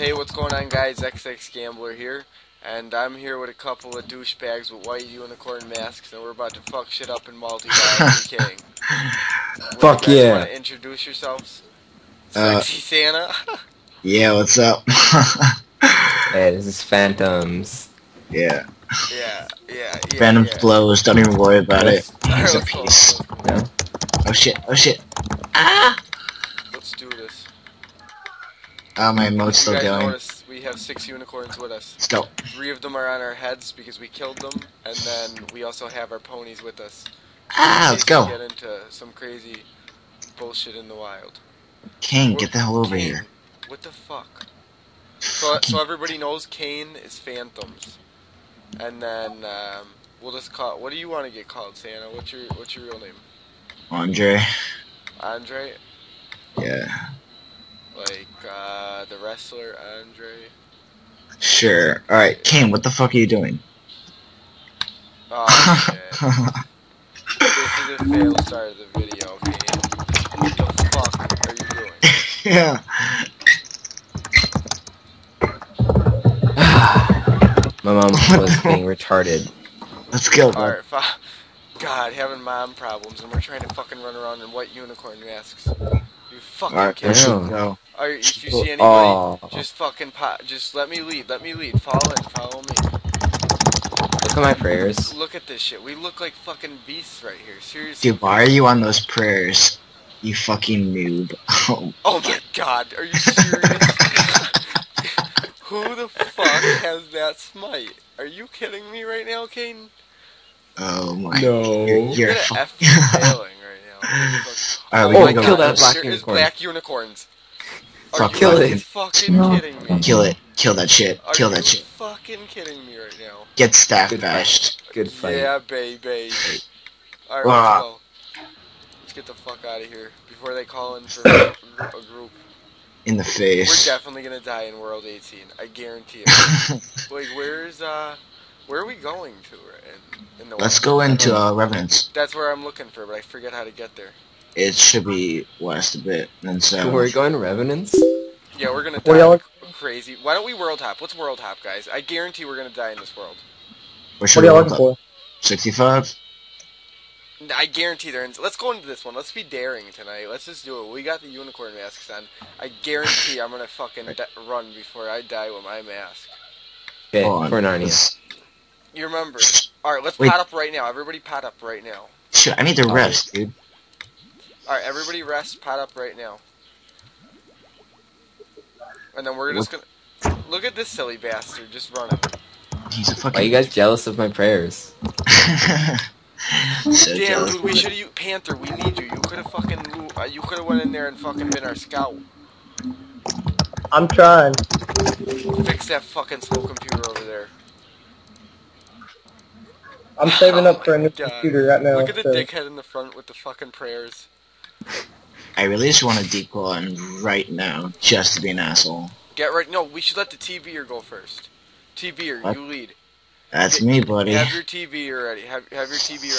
Hey, what's going on, guys? XXGambler here, and I'm here with a couple of douchebags with white unicorn masks, and we're about to fuck shit up in multi-bag and Fuck you, yeah. Want to introduce yourselves? Sexy Santa? Yeah, what's up? Hey, this is Phantoms. Yeah. Yeah. Phantoms blows, don't even worry about it. There's a piece. No? Oh shit. Ah! Let's do this. My emote's still going. We have 6 unicorns with us. Let's go. 3 of them are on our heads because we killed them, and then we also have our ponies with us. Ah, let's go. Get into some crazy bullshit in the wild. Kane, get the hell over here. What the fuck? So everybody knows Kane is Phantoms, and then we'll just call. What do you want to get called, Santa? What's your real name? Andre. Andre. Yeah. Like, the wrestler, Andre. Sure. Alright, Kane, what the fuck are you doing? Oh, shit. This is a failed start of the video, Kane. What the fuck are you doing? Yeah. My mom was being retarded. Let's go, bro. Alright, God, having mom problems, and we're trying to fucking run around in white unicorn masks. You fucking kidding? Alright, if you see anybody, just fucking just let me lead, follow me. Look at my prayers. Look at this shit, we look like fucking beasts right here, seriously. Dude, why are you on those prayers, you fucking noob? Oh my god, are you serious? Who the fuck has that smite? Are you kidding me right now, Kane? Oh my god. You're gonna effing failing right now. Alright, we gotta kill that black unicorns. Are you fucking kidding me? Kill it. Kill that shit. Kill that shit. Are you fucking kidding me right now? Get staff bashed. Good fight. Yeah, baby. Alright, let's go. Let's get the fuck out of here before they call in for a group. In the face. We're definitely gonna die in World 18. I guarantee it. Like, where are we going to? In the Let's west? Go into Revenants. That's where I'm looking for, but I forget how to get there. It should be west a bit, and so. We're going to Revenants? Yeah, we're gonna die crazy. Why don't we world hop? Let's world hop, guys. I guarantee we're gonna die in this world. What are y'all looking for? 65? I guarantee they're in. Let's go into this one. Let's be daring tonight. Let's just do it. We got the unicorn masks on. I guarantee I'm gonna fucking run before I die with my mask. Okay, for Narnia. You remember. Alright, let's pot up right now. Everybody pot up right now. Shit, I need to rest, dude. Alright, everybody rest, pot up right now. And then we're just gonna... Look at this silly bastard, just running. He's a fucking... Why are you guys jealous of my prayers? So damn, dude, we should've... Panther, we need you. You could've fucking... you could've went in there and fucking been our scout. I'm trying. Fix that fucking slow computer over there. I'm saving up for a new computer right now. Look at the dickhead in the front with the fucking prayers. I really just want to decoy him right now, just to be an asshole. No, we should let the TB'er go first. TB'er, you lead. That's me, buddy. Have your TB'er ready. Have your TB'er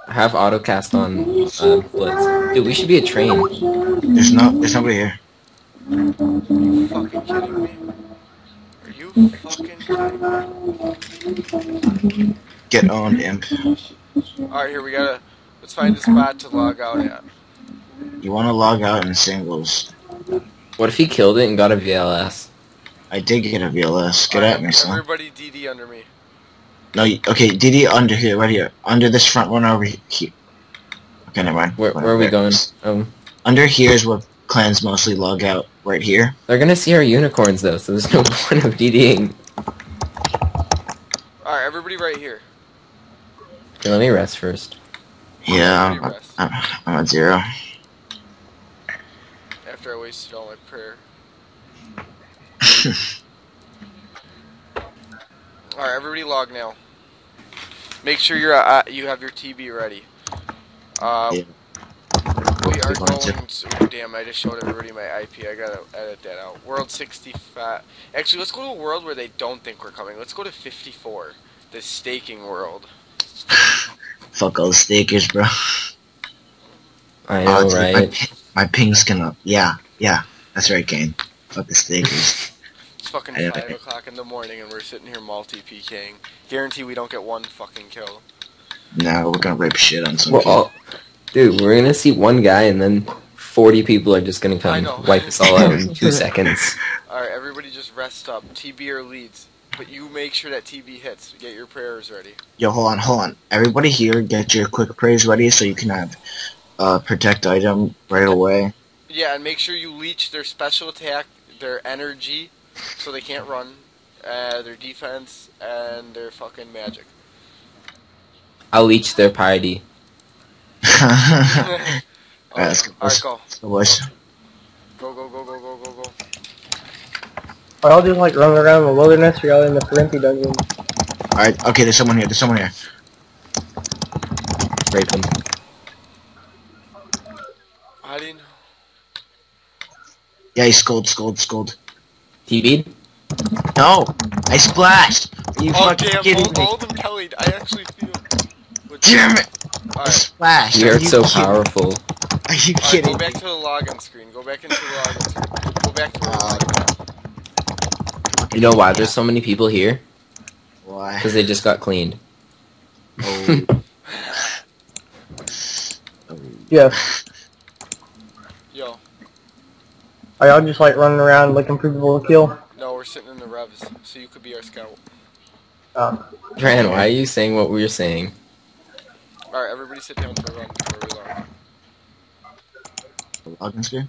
ready. I have autocast on Blitz. Dude, we should be a train. There's nobody here. Are you fucking kidding me? Get on, imp. Alright, here we gotta. Let's find a spot to log out at. You wanna log out in singles. What if he killed it and got a VLS? I did get a VLS. Get at me, son. Everybody DD under me. No, okay, DD under here, right here. Under this front one over here. Okay, never mind. Where are we going? Under here is where clans mostly log out. Right here. They're gonna see our unicorns though, so there's no point of DDing. Alright, everybody right here. Okay, let me rest first. Yeah, I'm at 0. After I wasted all my prayer. Alright, everybody log now. Make sure you're you have your TB ready. Yeah. We are going to... Oh, damn, I just showed everybody my IP. I gotta edit that out. World 65... Actually, let's go to a world where they don't think we're coming. Let's go to 54. The staking world. Fuck all the stakers, bro. I know, right? My ping's gonna... Yeah, that's right, Kane. Fucking Snickers. It's fucking 5 o'clock in the morning and we're sitting here multi-PKing. Guarantee we don't get one fucking kill. No, we're gonna rip shit on some people. Dude, we're gonna see one guy and then 40 people are just gonna come wipe us all out in 2 seconds. Alright, everybody just rest up. TB or leads. But you make sure that TB hits. Get your prayers ready. Yo, hold on, hold on. Everybody here, get your quick prayers ready so you can have protect item right away. Yeah, and make sure you leech their special attack, their energy, so they can't run, their defense, and their fucking magic. I'll leech their piety. Alright, let's go. Alright, go. Let's go, boys. Go, go, go, go, go, go, go. Are y'all just like running around in the wilderness or y'all in the Parenti dungeon? Alright, okay, there's someone here, there's someone here. Rape him. I didn't know. Yeah, he scolded. TB'd? No! I splashed! Are you fucking kidding me? Hold him tellied, I actually feel... Damn it! Right. Splash! You're so powerful. Are you kidding me? Go back to the login screen, go back into the login screen. You know why there's so many people here? Why? Because they just got cleaned. Oh. Yeah. Yo. Are y'all just like running around looking for people to kill? No, we're sitting in the revs, so you could be our scout. Tran, why are you saying what we were saying? Alright, everybody sit down for a run before we log. Login screen?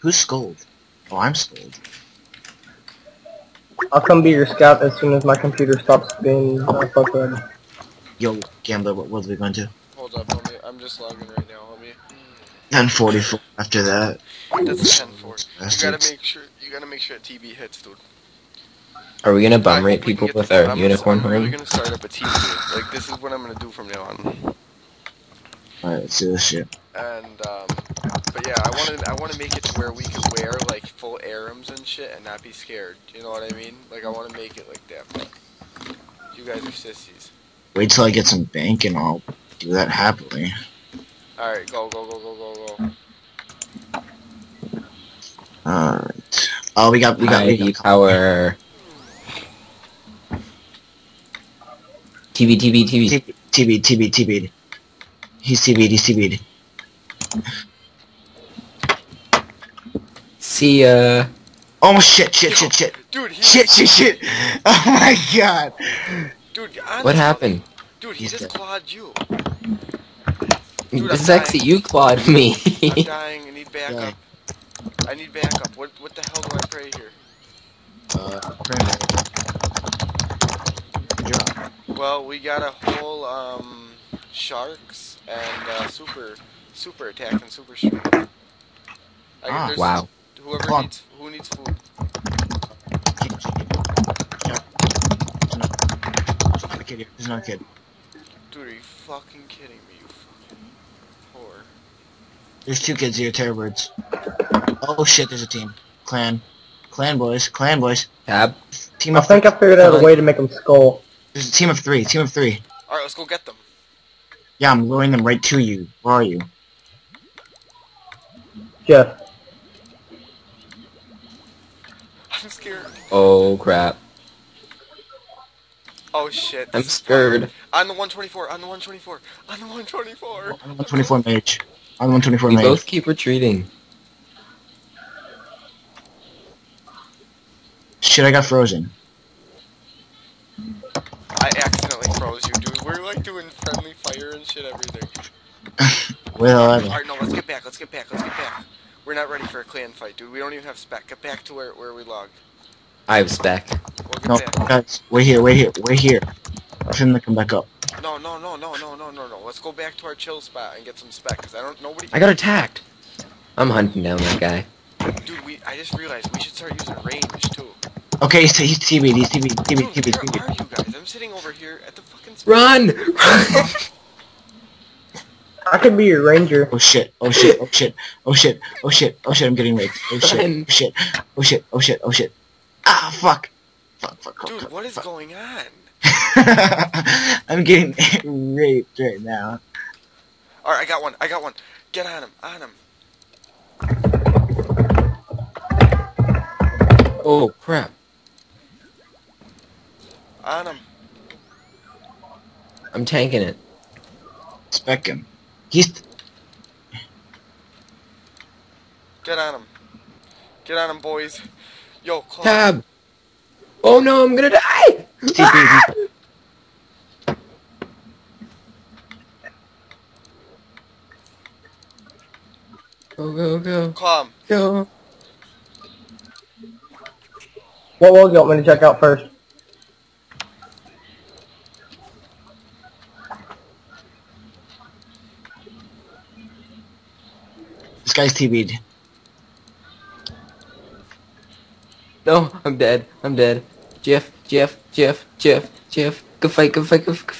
Who's scold? Oh, I'm scold. I'll come be your scout as soon as my computer stops being fucking. Yo, Gambler, what are we going to? Hold up, homie. I'm just logging right now, homie. 10:44 after that. That's 10:04. You gotta make sure that TB hits, dude. Are we gonna bum rate people with our unicorn horn? We're gonna start up a TB. Like, this is what I'm gonna do from now on. Alright, let's do this shit. And, but yeah, I wanna make it to where we can wear, like, full arums and shit and not be scared. You know what I mean? Like, I wanna make it like that, but you guys are sissies. Wait till I get some bank and I'll do that happily. Alright, go. Alright. Oh, we got power. TB. He's TB'd, See ya. Oh shit. Dude, shit. Oh my god. Dude, honestly, what happened? Dude, he just clawed you. Dude, this is actually you clawed me. I'm dying, I need backup. Yeah. I need backup. What the hell do I pray here? Pray. Well, we got a whole sharks and super attack and super strength. Wow. Whoever needs food. There's no kid. Dude, are you fucking kidding me? You fucking whore. There's 2 kids here, terror birds. Oh shit, there's a team. Clan boys. Tab. Team of I think I figured out a way to make them skull. There's a team of 3. Alright, let's go get them. Yeah, I'm luring them right to you. Where are you? Jeff. I'm scared. Oh, crap. Oh, shit. I'm scared. I'm the 124 mage. We both keep retreating. Shit, I got frozen. I accidentally froze you, dude. We're like doing friendly fire and shit, everything. Alright, no, let's get back. We're not ready for a clan fight, dude. We don't even have spec. Get back to where we logged. I have spec. We'll no, guys, we're here. I shouldn't come back up. No. Let's go back to our chill spot and get some spec, because I got attacked. I'm hunting down that guy. Dude, I just realized we should start using range, too. Okay, so he's TB, Where are you guys? I'm sitting over here at the fucking spot. Run! I could be your ranger. Oh shit, I'm getting raped. Oh shit. Ah, fuck. Dude, what is going on? I'm getting raped right now. Alright, I got one. Get on him. Oh, crap. On him. I'm tanking it. Spec him. He's... Get on him. Get on him, boys. Yo, call Tab! Oh no, I'm gonna die! Ah! Go, go, go. Calm. Go. What will you want me to check out first? This guy's TB'd. No, I'm dead. I'm dead. Jeff. Go fight, go fight, go fight.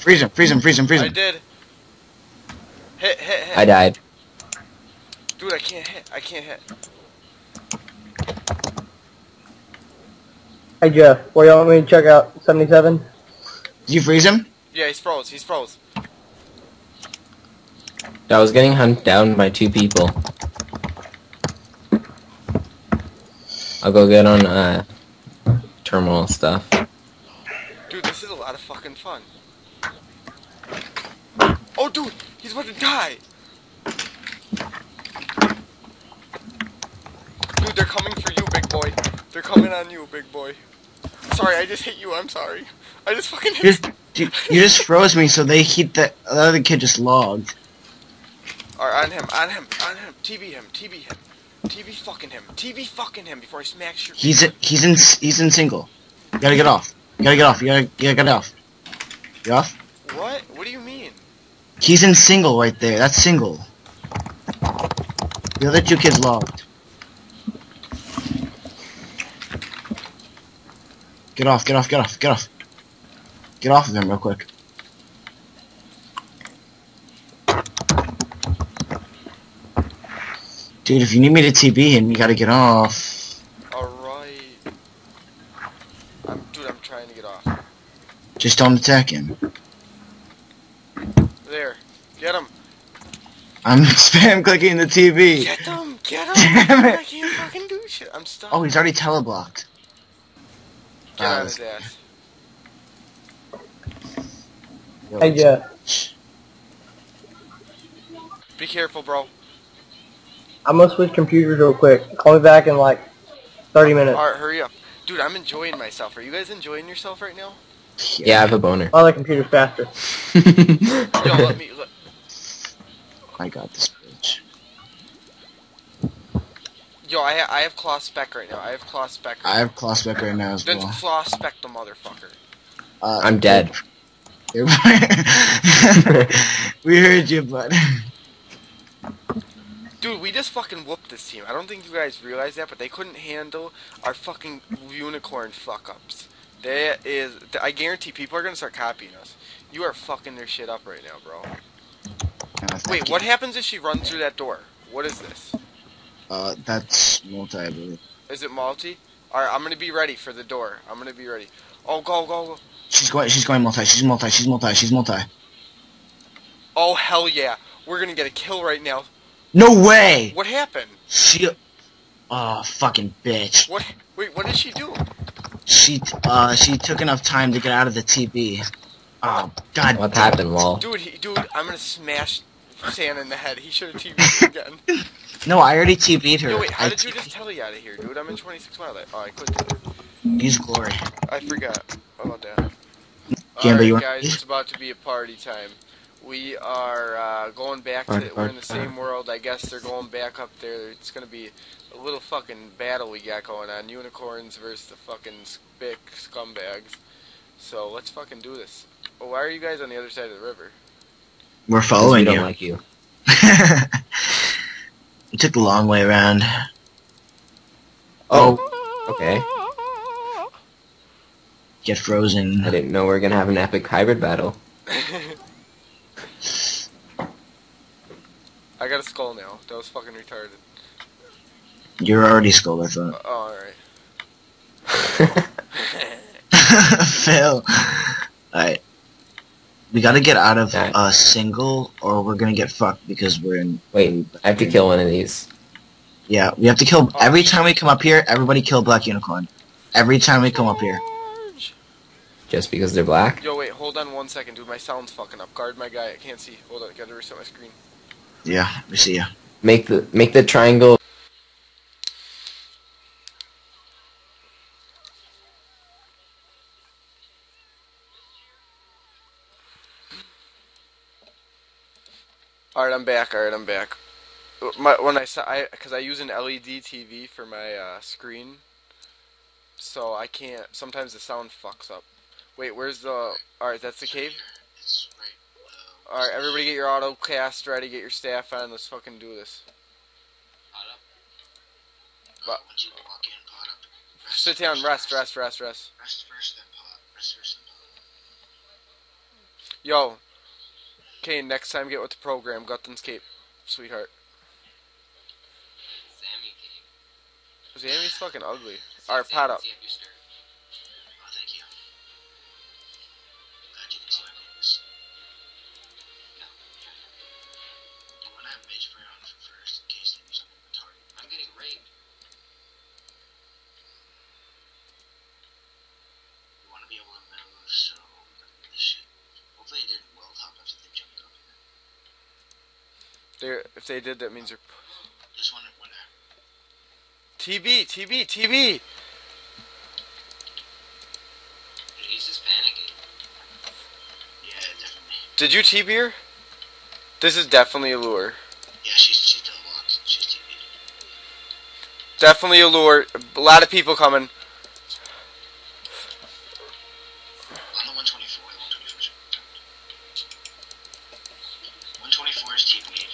Freeze him. I did. Hit. I died. Dude, I can't hit. Hey Jeff, what do you want me to check out? 77? Did you freeze him? Yeah, he's froze. I was getting hunted down by two people. I'll go get on, terminal stuff. Dude, this is a lot of fucking fun. Oh, dude! He's about to die! Dude, they're coming for you, big boy. They're coming on you, big boy. Sorry, I just hit you, I'm sorry. I just fucking hit you. You just froze me, so they keep the other kid just logged. Alright, on him, TB him. TV fucking him before I smash your. He's in single. You gotta get off. You gotta get off. You off? What? What do you mean? He's in single right there. That's single. The other two kids logged. Get off. Get off of him real quick. Dude, if you need me to TB him, you gotta get off. Alright. I'm trying to get off. Just don't attack him. There. Get him. I'm spam clicking the TB. Get him. Damn it. I can't fucking do shit. I'm stuck. Oh, he's already teleblocked. Get out of his ass. Hey, Jeff. Be careful, bro. I'm gonna switch computers real quick. Call me back in like 30 minutes. Alright, hurry up. Dude, I'm enjoying myself. Are you guys enjoying yourself right now? Yeah, I have a boner. Oh, the computer's faster. Yo, let me look. I got this bitch. Yo, I have claw spec right now. I have claw spec right now as well. Then claw spec the motherfucker. I'm dead. We heard you, bud. Dude, we just fucking whooped this team. I don't think you guys realize that, but they couldn't handle our fucking unicorn fuck-ups. That is... I guarantee people are gonna start copying us. You are fucking their shit up right now, bro. Wait, what happens if she runs through that door? What is this? That's multi, I believe. Is it multi? Alright, I'm gonna be ready for the door. Oh, go. She's going multi, she's multi. Oh, hell yeah. We're gonna get a kill right now. No way! What happened? She... Oh, fucking bitch. What? Wait, what did she do? She took enough time to get out of the TB. Oh, god. What happened, Wall? Dude, I'm gonna smash Santa in the head. He should've TB'd again. No, I already TB'd her. No, wait, how did you just tell you out of here, dude? I'm in 26 miles. Oh, I clicked it. Use glory. I forgot about that. Alright, guys, it's about to be a party time. We are going back to... We're in the same world. I guess they're going back up there. It's going to be a little fucking battle we got going on. Unicorns versus the fucking big scumbags. So let's fucking do this. Oh, why are you guys on the other side of the river? We're following you. We don't like you. We took the long way around. Oh. Okay. Get frozen. I didn't know we were going to have an epic hybrid battle. I got a skull now. That was fucking retarded. You're already skulled, I thought. Oh, alright. Fail. Alright. We gotta get out of a single, or we're gonna get fucked because we're in... Wait, I have to kill one of these. Yeah, we have to kill... Every time we come up here, everybody kill Black Unicorn. Every time we come up here. Just because they're black? Yo, wait, hold on 1 second, dude. My sound's fucking up. Guard my guy. I can't see. Hold on, I gotta reset my screen. Yeah, we see ya. Make the triangle... Alright, I'm back. Because I use an LED TV for my screen, so I can't. Sometimes the sound fucks up. Wait, where's the? Alright, that's the cave. Alright, everybody, get your autocast ready. Get your staff on. Let's fucking do this. But sit down. Rest. Rest first, then pot. Yo. Okay, next time get with the program, Gutten's Cape, sweetheart. Sammy Cape. Sammy's fucking ugly. Alright, pot up. If they did, that means they're... Just wanted one there. TB! He's just panicking. Yeah, definitely. Did you TB her? This is definitely a lure. Yeah, she's still locked. She's TB. Definitely a lure. A lot of people coming. On the 124. 124 is TB.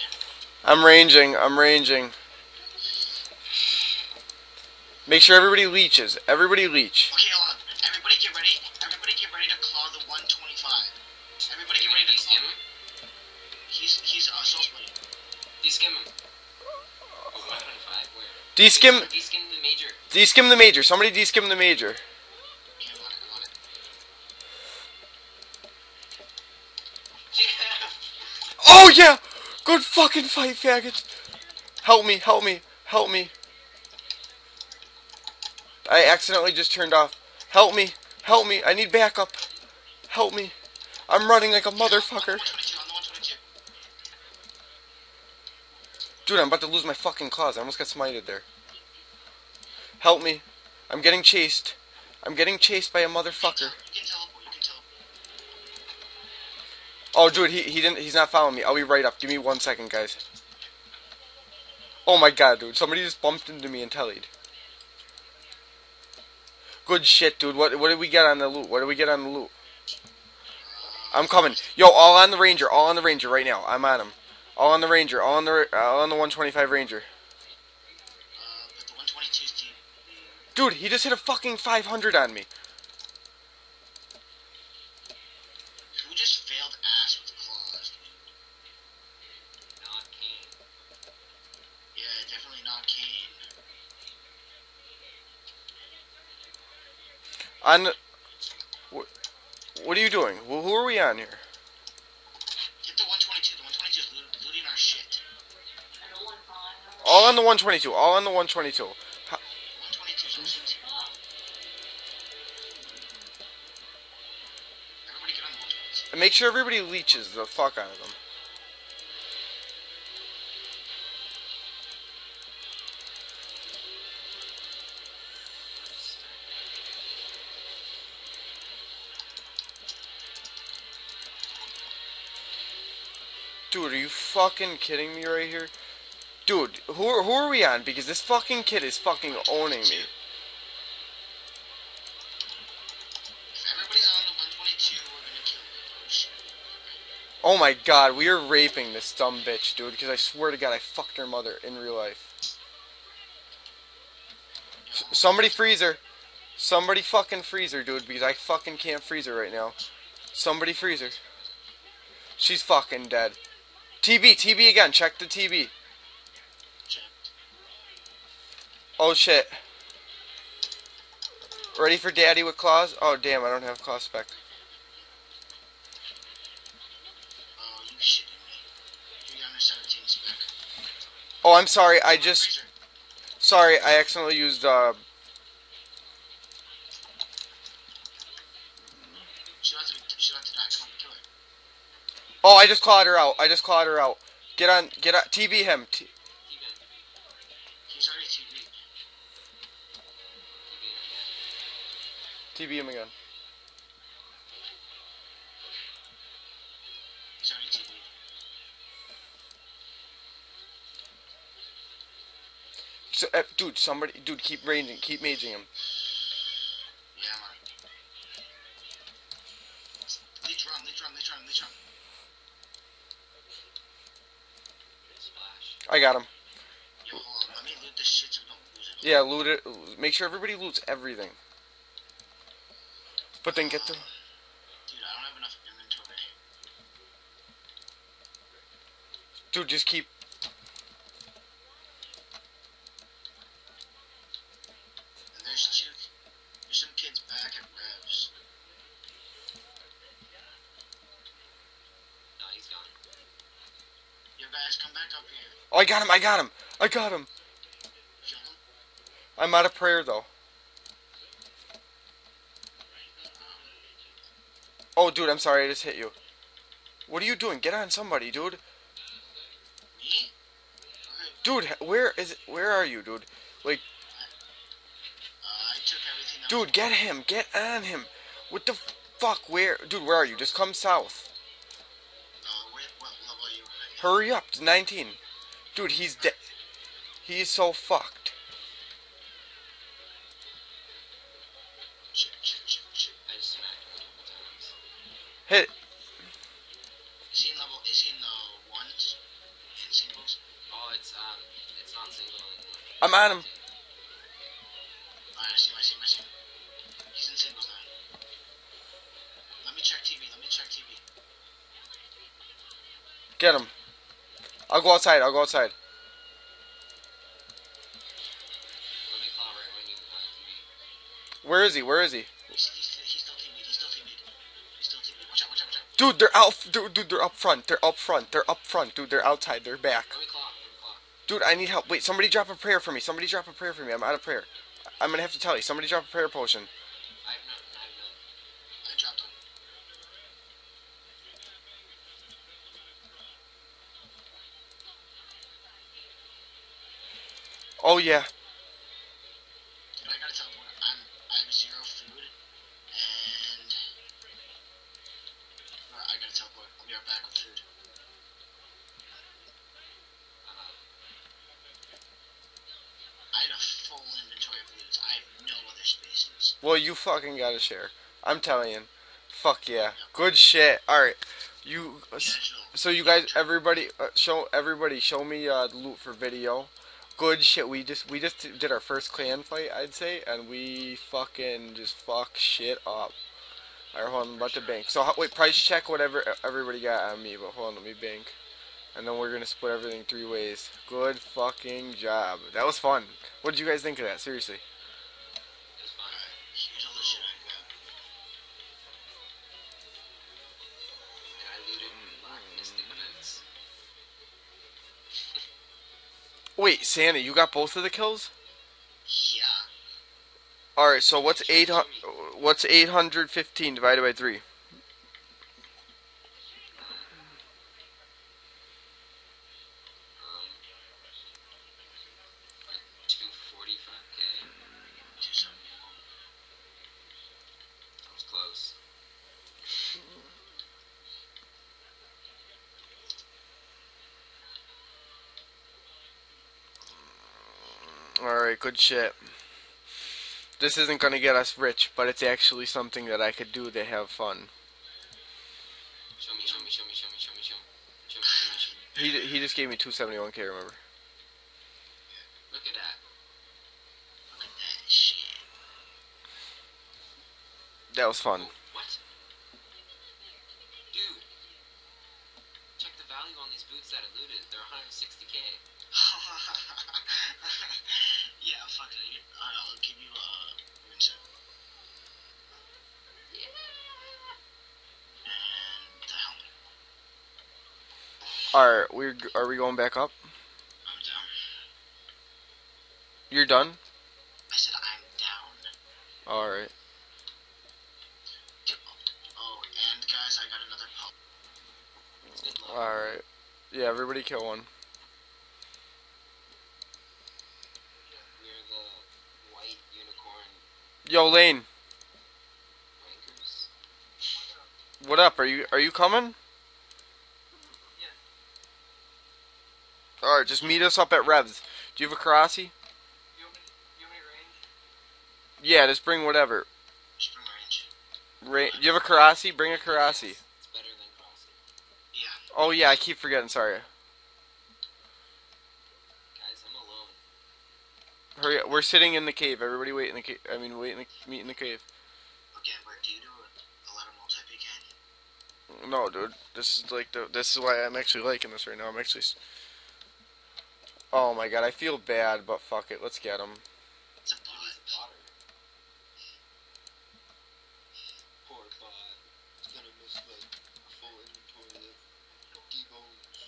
I'm ranging. Make sure everybody leeches. Everybody leech. Okay, hold on. Everybody get ready. Everybody get ready to claw the 125. Everybody get ready to skim him. He's soul plate. Deskim him. Oh, 125, where? Deskim the major. Deskim the major. Somebody deskim the major. Yeah. Oh yeah! Good fucking fight, faggots! Help me. I accidentally just turned off. Help me. I need backup. Help me. I'm running like a motherfucker. Dude, I'm about to lose my fucking claws. I almost got smited there. Help me. I'm getting chased. I'm getting chased by a motherfucker. Oh, dude, he's not following me. I'll be right up. Give me 1 second, guys. Oh my god, dude. Somebody just bumped into me and tellied. Good shit, dude. What did we get on the loot? I'm coming. Yo, all on the ranger. Right now. I'm on him. All on the ranger. All on the 125 ranger. But the 122's team. Dude, he just hit a fucking 500 on me. What are you doing? Who are we on here? Get the 122. The 122 is looting our shit. All on the 122. Everybody get on the 122. Make sure everybody leeches the fuck out of them. Dude, are you fucking kidding me right here? Dude, who are we on? Because this fucking kid is fucking owning me. If everybody's on the 122, we're gonna kill them. Oh my god, we are raping this dumb bitch, dude. Because I swear to god, I fucked her mother in real life. Somebody freeze her. Somebody fucking freeze her, dude. Because I fucking can't freeze her right now. Somebody freeze her. She's fucking dead. TB again. Check the TB. Oh shit. Ready for daddy with claws? Oh damn, I don't have claw spec. Oh, I'm sorry, I just... Sorry, I accidentally used, Oh, I just clawed her out. Get on, TB him. He's already TB. TB him again. He's already TB. So, dude, somebody, keep ranging, keep maging him. Yeah, man. Leech run, leech run. I got him. Yo, hold on. Let me loot this shit so don't lose it. Yeah, loot it. Make sure everybody loots everything. But then get the... Dude, I don't have enough inventory. Dude, just keep... And there's two... There's some kids back at Revs. No, he's gone. Yo, guys, come back up here. Oh, I got him, I got him. I'm out of prayer, though. Oh, dude, I'm sorry, I just hit you. What are you doing? Get on somebody, dude. Me? Dude, where is it? Where are you, dude? Like... I took everything out. Dude, get him, get on him. What the fuck, where? Dude, where are you? Just come south. No, wait, what level are you at? Hurry up, it's 19. Dude, he's dead. He's so fucked. Hit. Is he in level? Is he in the ones? In singles? Oh, it's not single anymore. I'm at him. Alright, I see him. He's in singles now. Let me check TV. Get him. I'll go outside, Let me claw right when you come. Where is he? He's still teaming. Watch out. Dude, they're out. Dude, they're up front. Dude, they're outside. They're back. Let me claw. Dude, I need help. Wait, somebody drop a prayer for me. I'm out of prayer. I'm gonna have to tell you. Somebody drop a prayer potion. I have none. I dropped one. Oh, yeah. Dude, I gotta teleport. I have zero food, and... I gotta teleport. I'll be right back with food. I had a full inventory of foods. I have no other spaces. Well, you fucking gotta share. I'm telling you. Fuck yeah. Good shit. Alright. You... So you guys, everybody... show me loot for video. Good shit, we just did our first clan fight, I'd say, and we fucking just fuck shit up. Alright, hold on, I'm about to bank. So, wait, price check whatever everybody got on me, but hold on, let me bank. And then we're gonna split everything 3 ways. Good fucking job. That was fun. What did you guys think of that, seriously? Wait, Santa, you got both of the kills? Yeah. Alright, so what's 815 divided by 3? $245K. That was close. Alright, good shit. This isn't gonna get us rich, but it's actually something that I could do to have fun. Show me. He just gave me 271K, remember? Look at that. Look at that shit. That was fun. What? Dude. Check the value on these boots that I looted. They're 160K. Yeah, fuck that. I'll give you a win set. Yeah. And the helmet. Alright, are we going back up? I'm down. You're done? I said I'm down. Alright. Oh, and guys, I got another pump. Alright. Yeah, everybody kill one. Near the white unicorn. Yo, Lane. Wankers. What up? Are you coming? Alright, just meet us up at Revs. Do you have a Karasi? You want me range? Yeah, just bring whatever. Just bring range. Do you have a Karasi? Bring a Karasi. Yes, it's better than Karasi. Yeah. Oh yeah, I keep forgetting, sorry. Guys, I'm alone. Hurry up, we're sitting in the cave. Everybody wait in the cave. I mean, meet in the cave. Okay, where do you do a lot of multi-picking? No, dude. This is like this is why I'm actually liking this right now. I'm actually... Oh my god, I feel bad, but fuck it, let's get him. It's a bot. Poor bot. It's gonna miss like a full inventory of D-bones.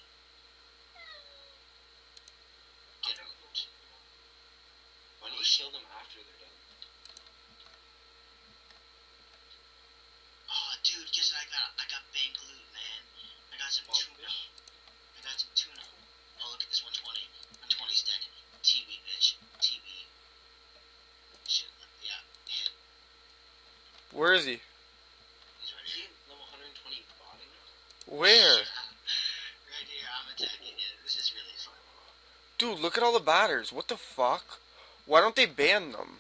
Get out. Why don't you kill them after they're done? Oh dude, guess what I got bank loot, man. I got some tuna. I got some tuna. Oh look at this 120. TV, bitch. TV. Shit. Yeah. Hit. Where is he? He's right here. Level 120 body. Where? Right here. I'm attacking it. This is really fun. Dude, look at all the batters. What the fuck? Why don't they ban them?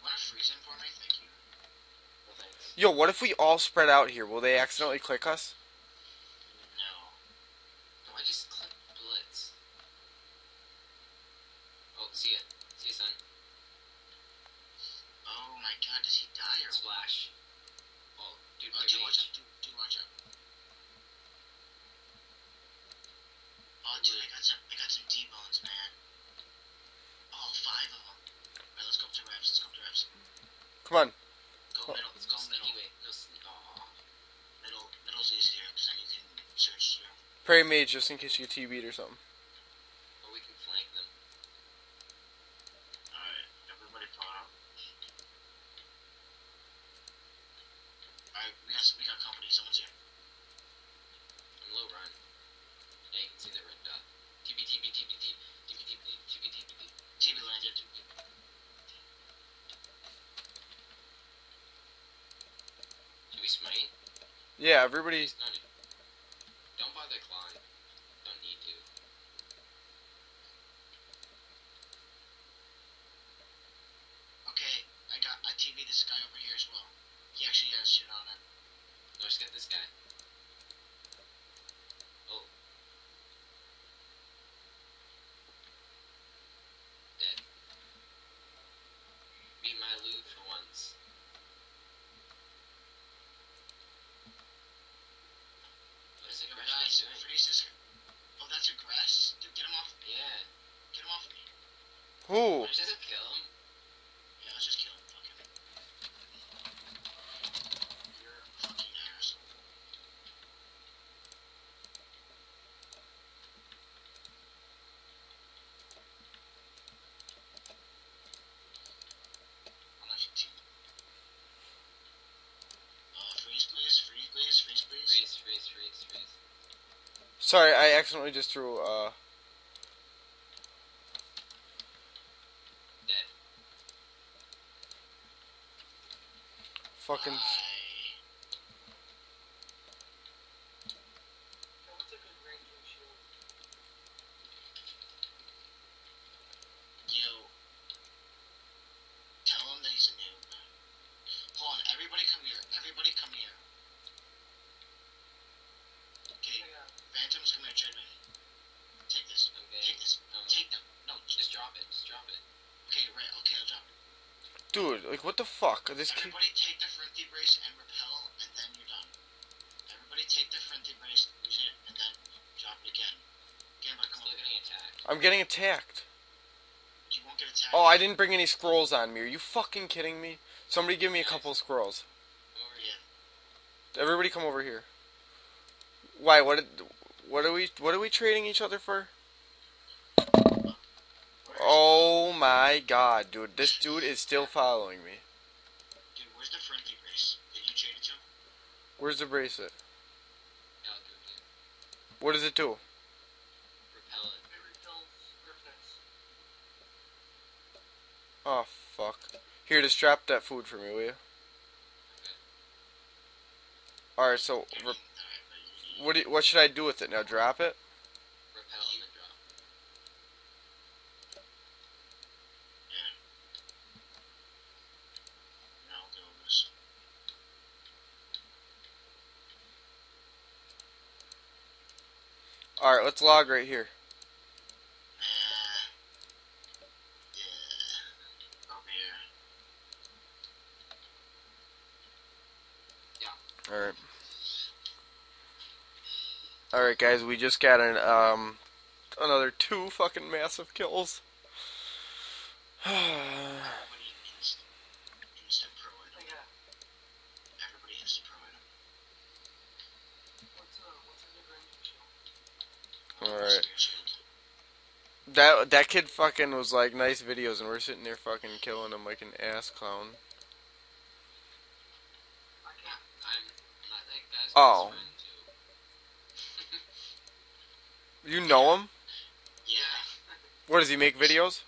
Wanna freeze him for me? Thank you. Well, thanks. Yo, what if we all spread out here? Will they accidentally click us? Come on. Go middle. Let's go middle. Middle's easier because then you can search through. Pray mage just in case you get TB'd or something. Or we can flank them. Alright, everybody pull out. Alright, we got company. Someone's here. I'm low, Ryan. Yeah, you can see the red dot. TB landed. Smite? Yeah, everybody. Don't bother climb. Don't need to. Okay, I TV this guy over here as well. He actually has shit on him. Let's get this guy. Oh. Dead. Be my loot for once. Guys, freeze this. Oh, that's your grass. Dude, get him off me. Yeah. Get him off me. Who? Just kill him. Yeah, let's just kill him. Fuck him. You're a fucking asshole. I'm not your team. Freeze, please. Freeze, please. Freeze, please. Freeze. Sorry, I accidentally just threw, Dead. Fucking... What's a good ranging shield? Yo. Tell him that he's a noob. Hold on, everybody come here. Everybody come here. Phantoms, come here, trade me. Take this. Okay. Take this. Take them. No, just drop it. Just drop it. Okay, right. Okay, I'll drop it. Dude, like, what the fuck? This Everybody take the frenzy brace and repel, and then you're done. Everybody take the frenzy brace, use it, and then drop it again. Gambler, come on. I'm getting attacked. I'm getting attacked. You won't get attacked. Oh, I didn't bring any scrolls on me. Are you fucking kidding me? Somebody give me a couple of scrolls. Everybody come over here. Why? What are we trading each other for? Oh my god, dude. This dude is still following me. Dude, where's the friendly brace? Did you trade it to him? Where's the bracelet? No, dude. What does it do? Repel it. Oh, fuck. Here, just drop that food for me, will you? Okay. Alright, so... what should I do with it now? Drop it? Alright, let's log right here. Yeah. Alright. Alright guys, we just got an another 2 fucking massive kills. Alright. That kid fucking was like, nice videos, and we're sitting there fucking killing him like an ass clown. Oh. You know him? Yeah. What, does he make videos?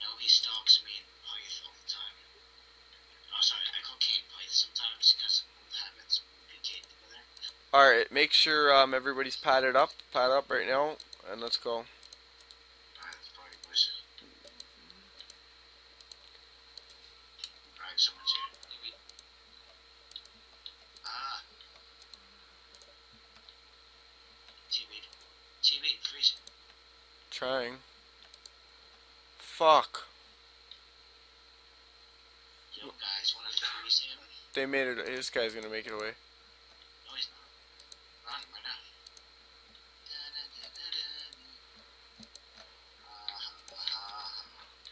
No, he stalks me in Pyth all the time. Oh, sorry, I call Kane Pyth sometimes because of the habits we became together. Alright, make sure everybody's padded up. Pad up right now, and let's go. Alright, let's party, boys. Alright, someone's here. Teammate, freeze. Trying. Fuck. Yo, guys, wanna freeze him? They made it. This guy's gonna make it away. No, he's not. Run right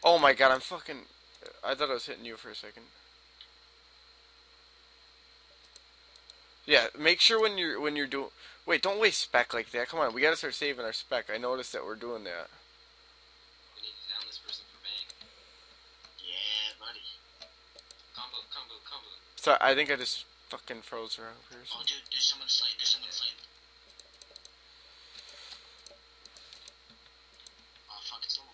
now. Oh my god, I'm fucking... I thought I was hitting you for a second. Yeah, make sure when you're doing... Wait, don't waste spec like that. Come on, we gotta start saving our spec. I noticed that we're doing that. We need to down this person for bank. Yeah, buddy. Combo. Sorry, I think I just fucking froze the wrong person. Oh, dude, there's someone slain. Oh, fuck, it's over.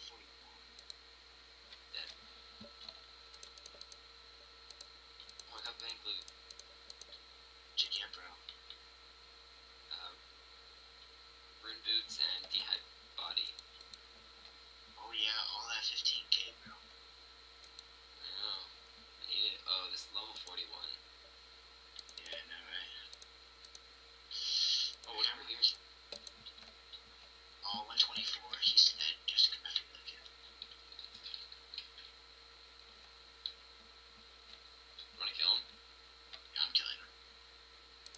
Boots and dehype body. Oh yeah, all that 15k, bro. I know. I need it. Oh, this is level 41. Yeah, I know, right? Oh, whatever. Oh, 124. He's dead. Just come after me like him. You wanna kill him? Yeah, I'm killing him.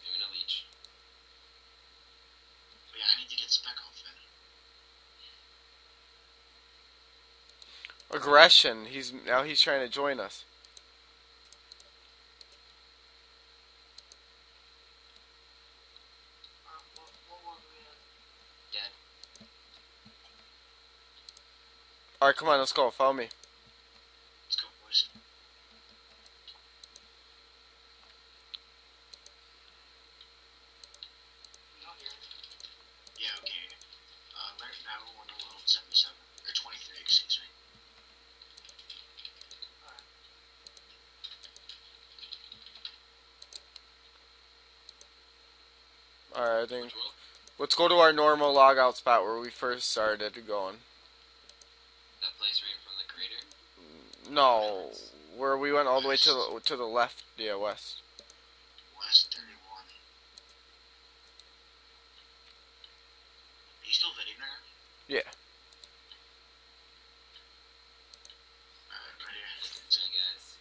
Give me a leech. Yeah, I need to get spec off then. Aggression. He's trying to join us. Dead. Alright, come on, let's go. Follow me. Let's go, boys. Alright, I think let's go to our normal log out spot where we first started going. That place right in front of the crater? No, where we went all the way to the left, yeah, west. West 31. Are you still video now? Yeah. Alright, right here. Hey guys.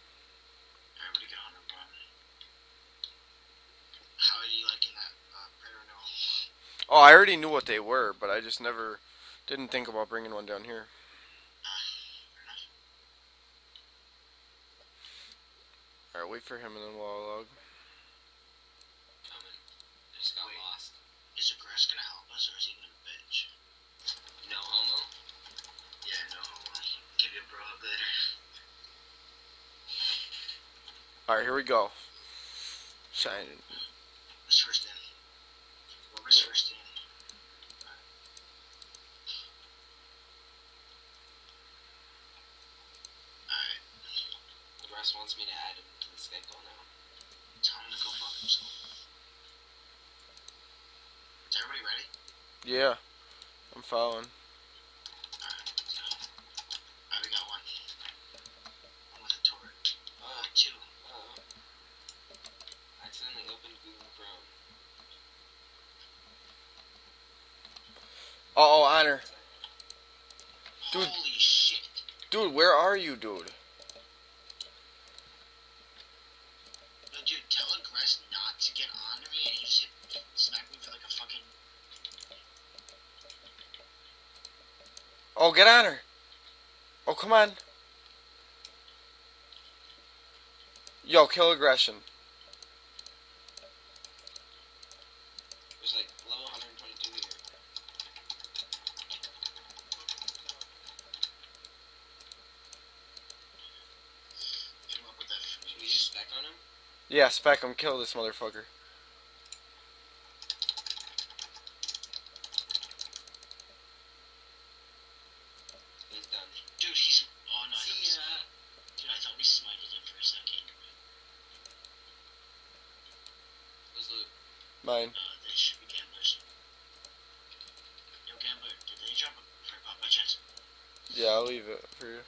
Everybody get on the run. How are you liking that? Oh, I already knew what they were, but I just never didn't think about bringing one down here. Alright, wait for him and then we'll log. Alright, here we go. Shine. Who's first in? What was first in? Alright. Russ wants me to add him to this vehicle now. Tell him to go fuck himself. Is everybody ready? Yeah. I'm following. Uh-oh, Honor. Dude, holy shit. Dude, where are you, dude? No, dude, tell Aggress not to get on to me and he should smack me for like a fucking... Oh, get on her. Oh, come on. Yo, kill Aggression. Yeah, spec him, kill this motherfucker. He's done. Dude, he's... Oh, no, he's... Dude, I thought we smited him for a second. What's the... Mine. They should be gamblers. Yo, Gambler, did they drop a... for Papa Checks? Yeah, I'll leave it for you.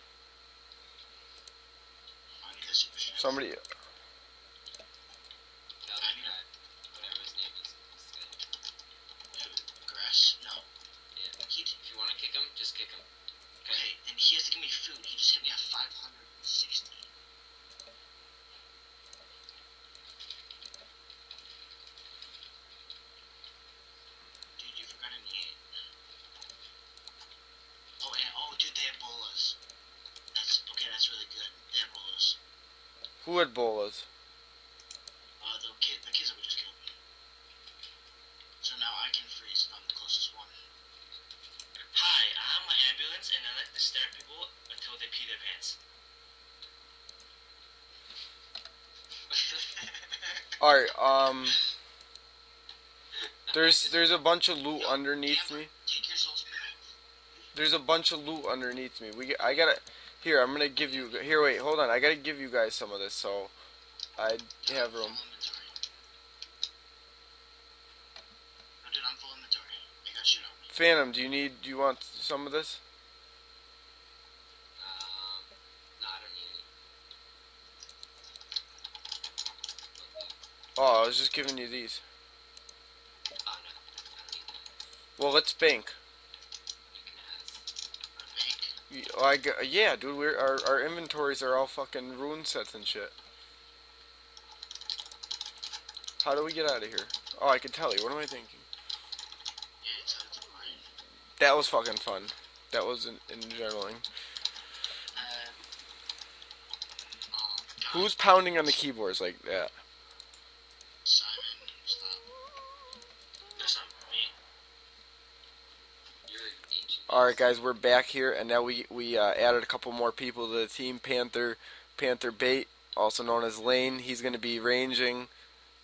Somebody... Who had bolas? The kids that would just kill me. So now I can freeze, and I'm the closest one. Hi, I'm an ambulance, and I like to stare at people until they pee their pants. Alright, There's a bunch of loot underneath me. There's a bunch of loot underneath me. I gotta... Here, I'm gonna give you... Here, wait, hold on. I gotta give you guys some of this, so... I have room. No, dude, I'm full inventory. I got shit on me. Phantom, do you need... Do you want some of this? No, I don't need it. Oh, I was just giving you these. Oh, no. I don't need that. Well, let's bank. Yeah, dude, our inventories are all fucking rune sets and shit. How do we get out of here? Oh, I can tell you. What am I thinking? That was fucking fun. That was enjoying. Who's pounding on the keyboards like that? Alright guys, we're back here, and now we added a couple more people to the team. Panther Bait, also known as Lane, he's going to be ranging.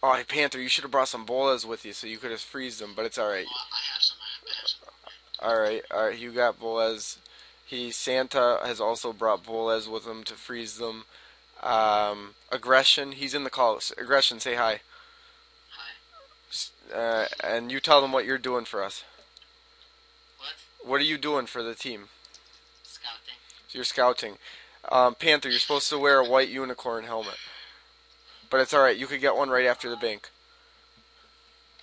Oh, hey, Panther, you should have brought some bolas with you, so you could have freezed them, but it's alright. Alright, you got bolas. Santa has also brought bolas with him to freeze them. Aggression, he's in the call. Aggression, say hi. Hi. And you tell them what you're doing for us. What are you doing for the team? Scouting. So you're scouting. Panther, you're supposed to wear a white unicorn helmet. But it's alright, you could get one right after the bank.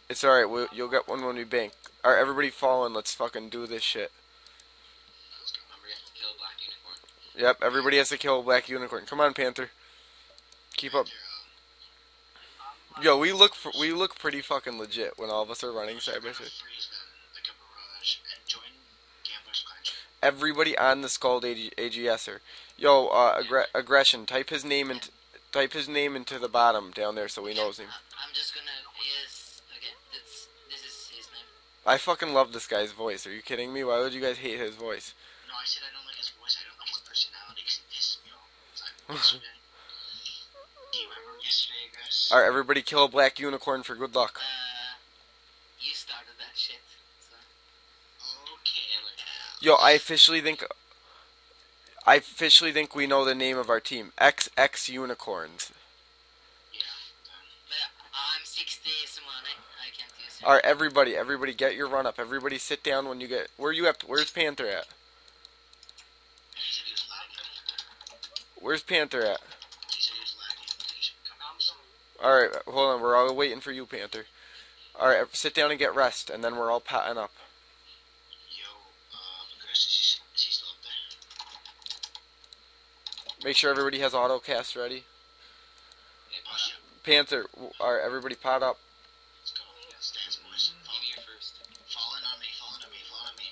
It's alright, you'll get one when we bank. Alright, everybody fall in, let's fucking do this shit. Remember, you have to kill a black unicorn. Yep, everybody has to kill a black unicorn. Come on, Panther. Keep up. Yo, we look pretty fucking legit when all of us are running side by side. Everybody on the Skulled AGSer. Yo, Aggression, type his name and type his name into the bottom down there so we know his name. I'm just gonna okay, this is his name. I fucking love this guy's voice. Are you kidding me? Why would you guys hate his voice? No, I said I don't like his voice. I don't like his personality. Cause it pisses me off. Do you remember Alright, everybody kill a black unicorn for good luck. You started that shit. So. Okay. Yo, I officially think we know the name of our team. XXGunicorns. Yeah. I'm 60 someone. I can't do this. Alright, everybody get your run up. Everybody sit down when you get... Where you at? Where's Panther at? Where's Panther at? Alright, hold on. We're all waiting for you, Panther. Alright, sit down and get rest, and then we're all patting up. Yo, she's still up there. Make sure everybody has autocast ready. Hey, Panther, alright, everybody pot up. Let's go. Let's dance, boys. Follow me first. Falling on me, falling on me, falling on me.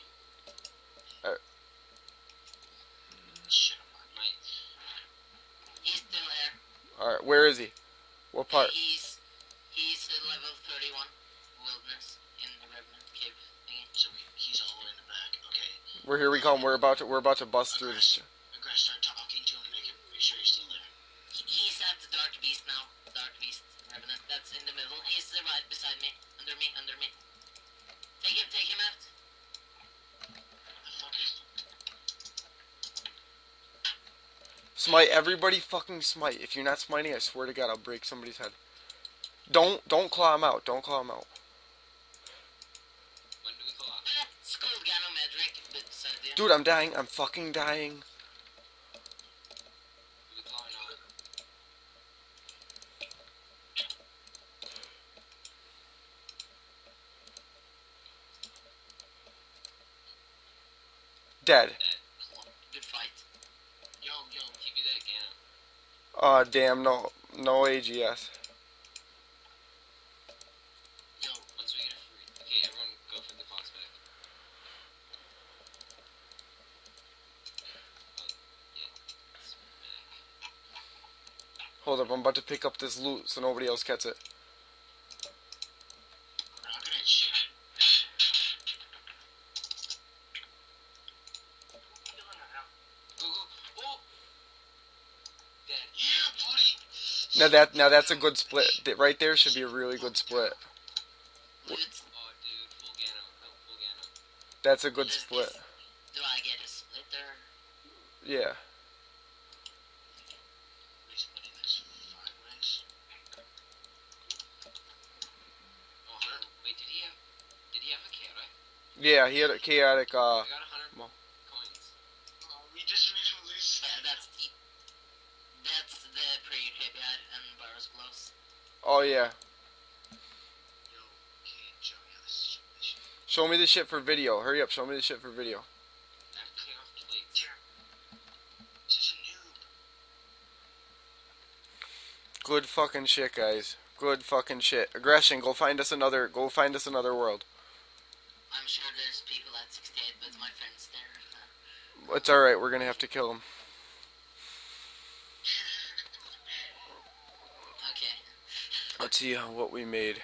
Alright. Shit, I'm right. He's still there. Alright, where is he? What part? He's at level 31 wilderness in the remnant cave thingy. So he's all in the back. Okay. We're here. We call him. We're about to bust through this. I'm gonna start talking to him. Make sure he's still there. He's at the dark beast now. Dark beast remnant. That's in the middle. He's right beside me. Under me. Under me. Take him out. The fuck is... Smite, everybody fucking smite. If you're not smiting, I swear to God, I'll break somebody's head. Don't claw him out. Don't claw him out. When do we claw? Dude, I'm dying. I'm fucking dying. Dead. Aw, oh, damn, no AGS. Yo, once we get a free... Okay, everyone go for the box back. Yeah. Hold up, I'm about to pick up this loot so nobody else gets it. Now that's a good split. Right there should be a really good split. That's a good split. Do I get a split or? Yeah. Wait, did he have a chaotic? Yeah, he had a chaotic. Oh, yeah. Show me this shit for video. Hurry up, show me this shit for video. Good fucking shit, guys. Good fucking shit. Aggression, go find us another world. I'm sure there's people at 68, but my friend's there. It's alright, we're gonna have to kill him. Let's see what we made.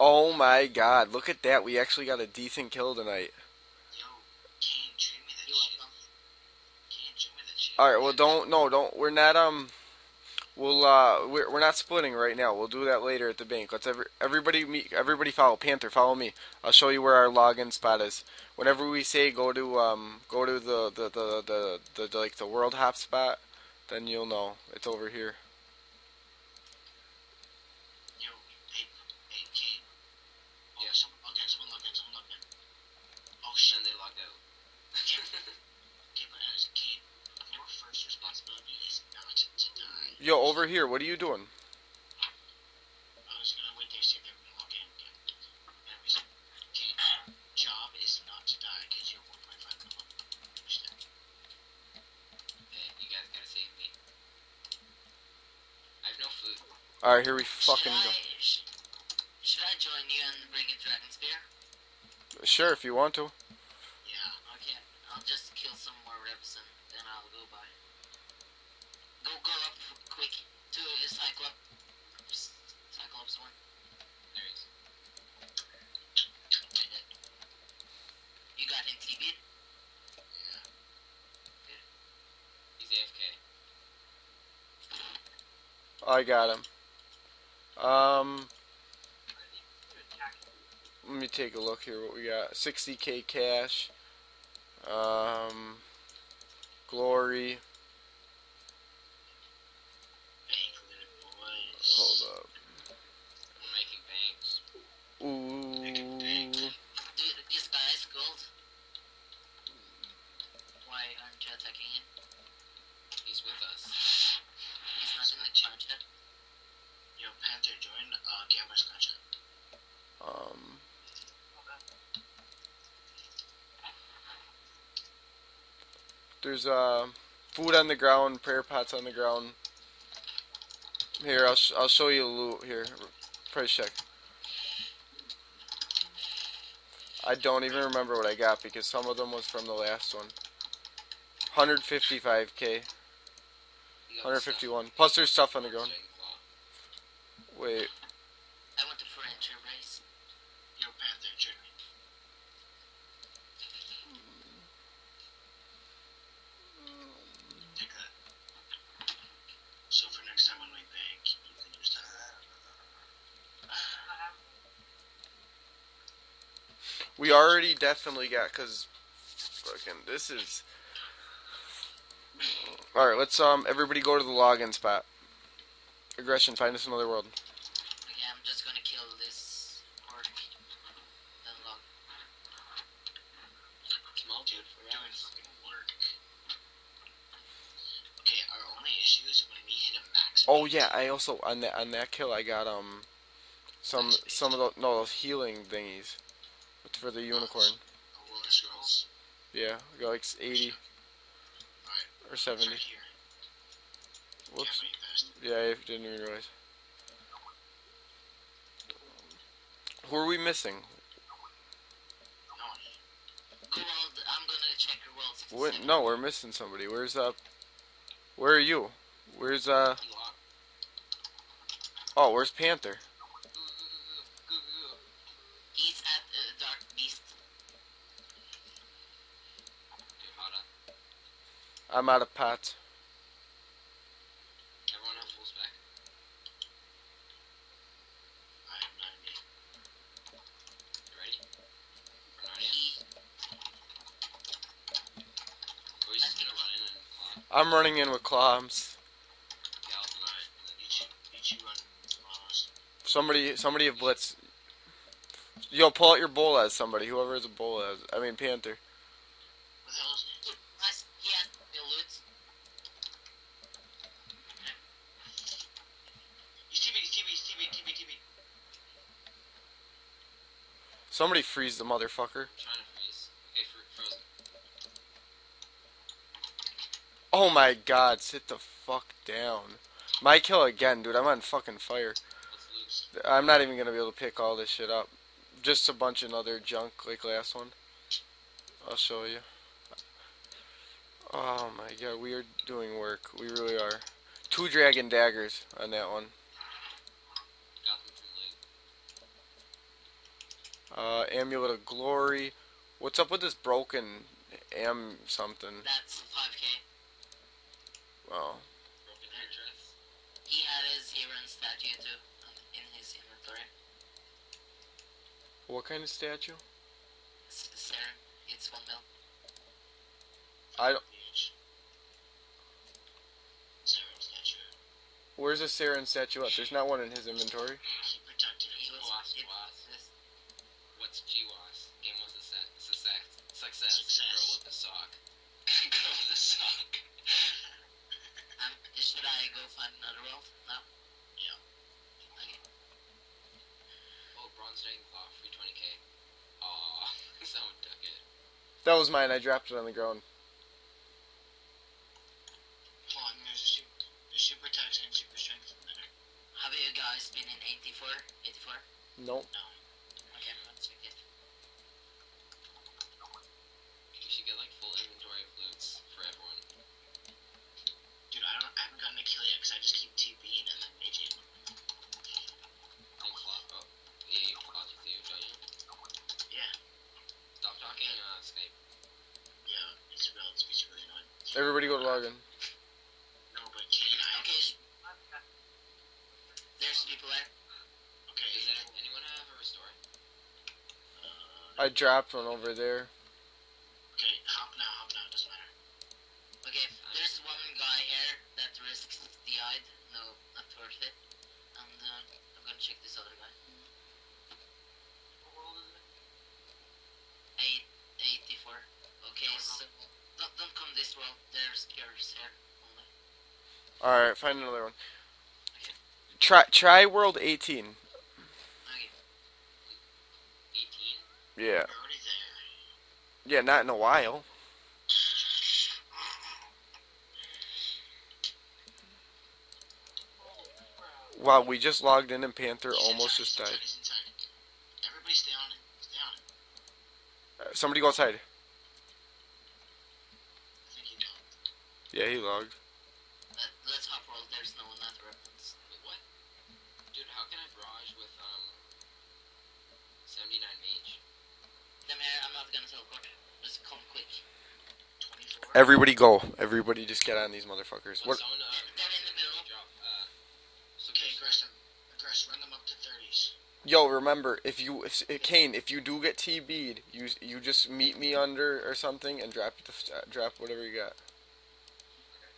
Oh my God! Look at that. We actually got a decent kill tonight. Yo, Kane, show me that shit. Kane, show me that shit. All right. Well, don't. We're not. We're not splitting right now. We'll do that later at the bank. Let's everybody meet. Everybody follow Panther. Follow me. I'll show you where our login spot is. Whenever we say go to the like the world hop spot, then you'll know it's over here. Yo, over here, what are you doing? I was gonna wait there, see if they would log in. Kane's job is not to die, because you're 1.5 million. You guys gotta save me. I have no food. Alright, here we fucking go. Should I join you and bring a dragon spear? Sure, if you want to. Yeah, okay. I'll just kill some more reps and then I'll go by. Go up quick to the Cyclops one. There he is. You got him TB'd? Yeah. He's AFK. I got him. Let me take a look here. What we got? 60K cash. Glory. Hold up. We're making banks. Ooh. These guys gold. Why aren't you attacking him? He's with us. He's not in the chat. Your Panther joined Gambler's chat. There's food on the ground, prayer pots on the ground. Here, I'll show you loot here. Price check. I don't even remember what I got because some of them was from the last one. 155K. 151. Plus there's stuff on the ground. Wait. I want to furniture race. Your Panther journey. Take that. So for next time when we bank, you can just we already definitely got, cause fucking this is. Alright, let's everybody go to the login spot. Aggression, find us another world. Okay, I'm just gonna kill this orc. Then log. Small dude, we're doing fucking work. Okay, our only issue is when we hit a max. Oh yeah, I also on that kill I got some of the those healing thingies. It's for the unicorn. Yeah, we got like 80 or 70. Whoops. Yeah, I didn't even realize. Who are we missing? What? No, we're missing somebody. Where's where are you? Where's oh, where's Panther? I'm out of pots. Everyone else pulls back. I am 90. You ready? We're not in. We're just gonna run in and claw. I'm running in with claws. Yeah, I'll do it. You two run with claws. Somebody have blitz. Yo, pull out your bowl as somebody. Whoever has a bowl as. I mean, Panther. What the hell is it? Somebody freeze the motherfucker. I'm trying to freeze. Okay, frozen. Oh my god, sit the fuck down. My kill again, dude. I'm on fucking fire. Let's lose. I'm not even gonna be able to pick all this shit up. Just a bunch of other junk like last one. I'll show you. Oh my god, we are doing work. We really are. 2 dragon daggers on that one. Amulet of Glory. What's up with this broken something? That's 5K. Wow. Broken headdress. He had his Heron statue too in his inventory. What kind of statue? Sir, it's 1 mil. I don't. Where's the Saren statue at? There's not one in his inventory. Should I go find another world now? Yeah. Okay. Oh, bronze dragon claw, free 20K. Aww, someone took it. That was mine. I dropped it on the ground. Hold on, there's a super tax and super strength in there. Have you guys been in 84? Nope. No. Okay, let's check it. You should get like full inventory of loots for everyone. Dude, I haven't gotten to kill yet because I just keep TPing and then midget. And claw. Oh, yeah, you clawed with you, don't you? Yeah. Stop talking on Skype. Yeah, it's really annoying. Everybody go to login. No, but Kane, okay. Okay. Does anyone have a restore? I dropped one over there. Okay, hop now, doesn't matter. Okay, there's one guy here that risks the eye. No, not worth it. And I'm gonna check this other guy. What world is it? 884. Okay, so don't come this world. There's cures here only. Alright, find another one. Okay. Try world 18. Yeah. Yeah, not in a while. Wow, we just logged in and Panther almost just died. Everybody stay on it. Stay on it. Somebody go outside. I think he logged. Yeah, he logged. Let's hop roll. There's no one that reference. Wait, what? Dude, how can I barrage with 79 mage? I'm not gonna teleport. Just come quick. 24. Everybody go. Everybody just get on these motherfuckers. What? Zone, they're in the middle. Okay, aggress them. Aggress. Run them up to 30s. Yo, remember, Kane, if you do get TB'd, you just meet me under or something and drop drop whatever you got. Okay.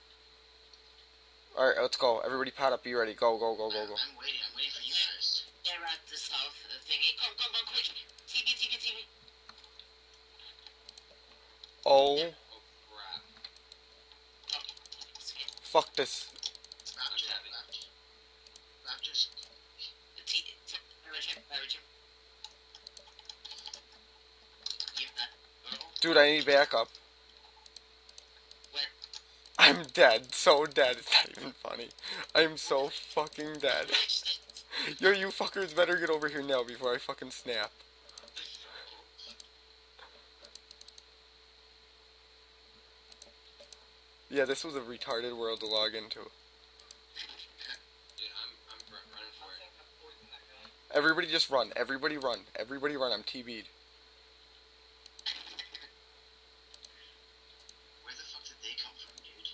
All right, let's go. Everybody, pot up. Be ready. Go, go, go, go, go. I'm waiting. I'm waiting for you guys. They're at the south thingy. Come, come, come, quick. TB, TB, TB. Oh. Yeah. Oh crap. Fuck this. Raptors. Dude, I need backup. Where? I'm dead. So dead. It's not even funny. I'm so fucking dead. Yo, you fuckers better get over here now before I fucking snap. Yeah, this was a retarded world to log into. Dude, I'm running for it. Everybody just run. Everybody run. Everybody run. I'm TB'd. Where the fuck did they come from, dude?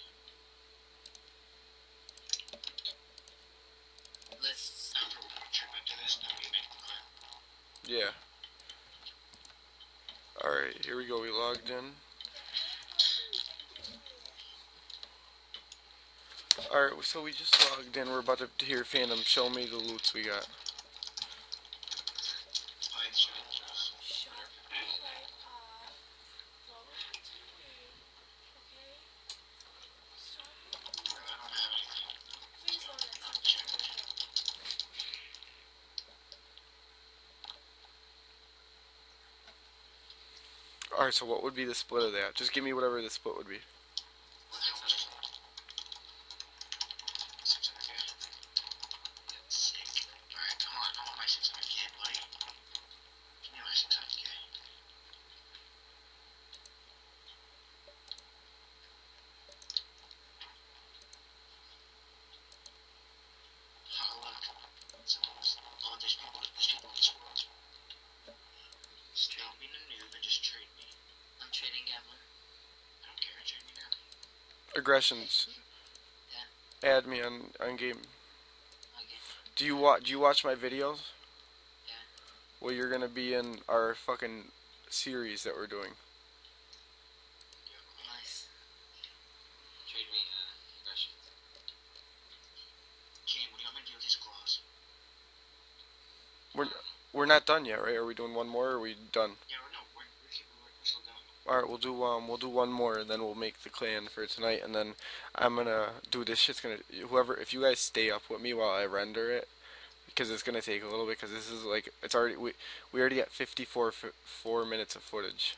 Let's trip into this now. You make the clip. Yeah. Alright, here we go. We logged in. Alright, so we just logged in. We're about to hear Phantom show me the loots we got. Alright, so what would be the split of that? Just give me whatever the split would be. Aggressions. Yeah. Add me on game. Okay. Do you watch my videos? Yeah. Well, you're gonna be in our fucking series that we're doing. Nice. Trade me aggressions. Kane, what do you want me to do with these claws? We're not done yet, right? Are we doing one more? Or are we done? Yeah, Alright, we'll do one more, and then we'll make the clan for tonight, and then I'm gonna do this shit's gonna, whoever, if you guys stay up with me while I render it, because it's gonna take a little bit, because this is like, it's already, we already got 54 minutes of footage.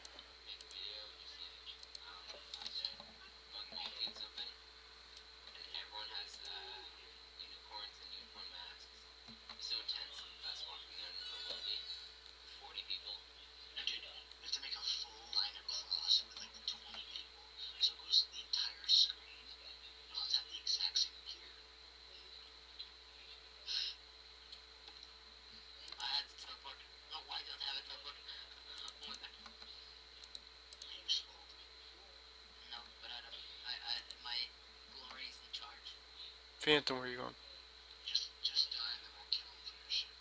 Phantom, where are you going? Just die and I won't kill him for your shit.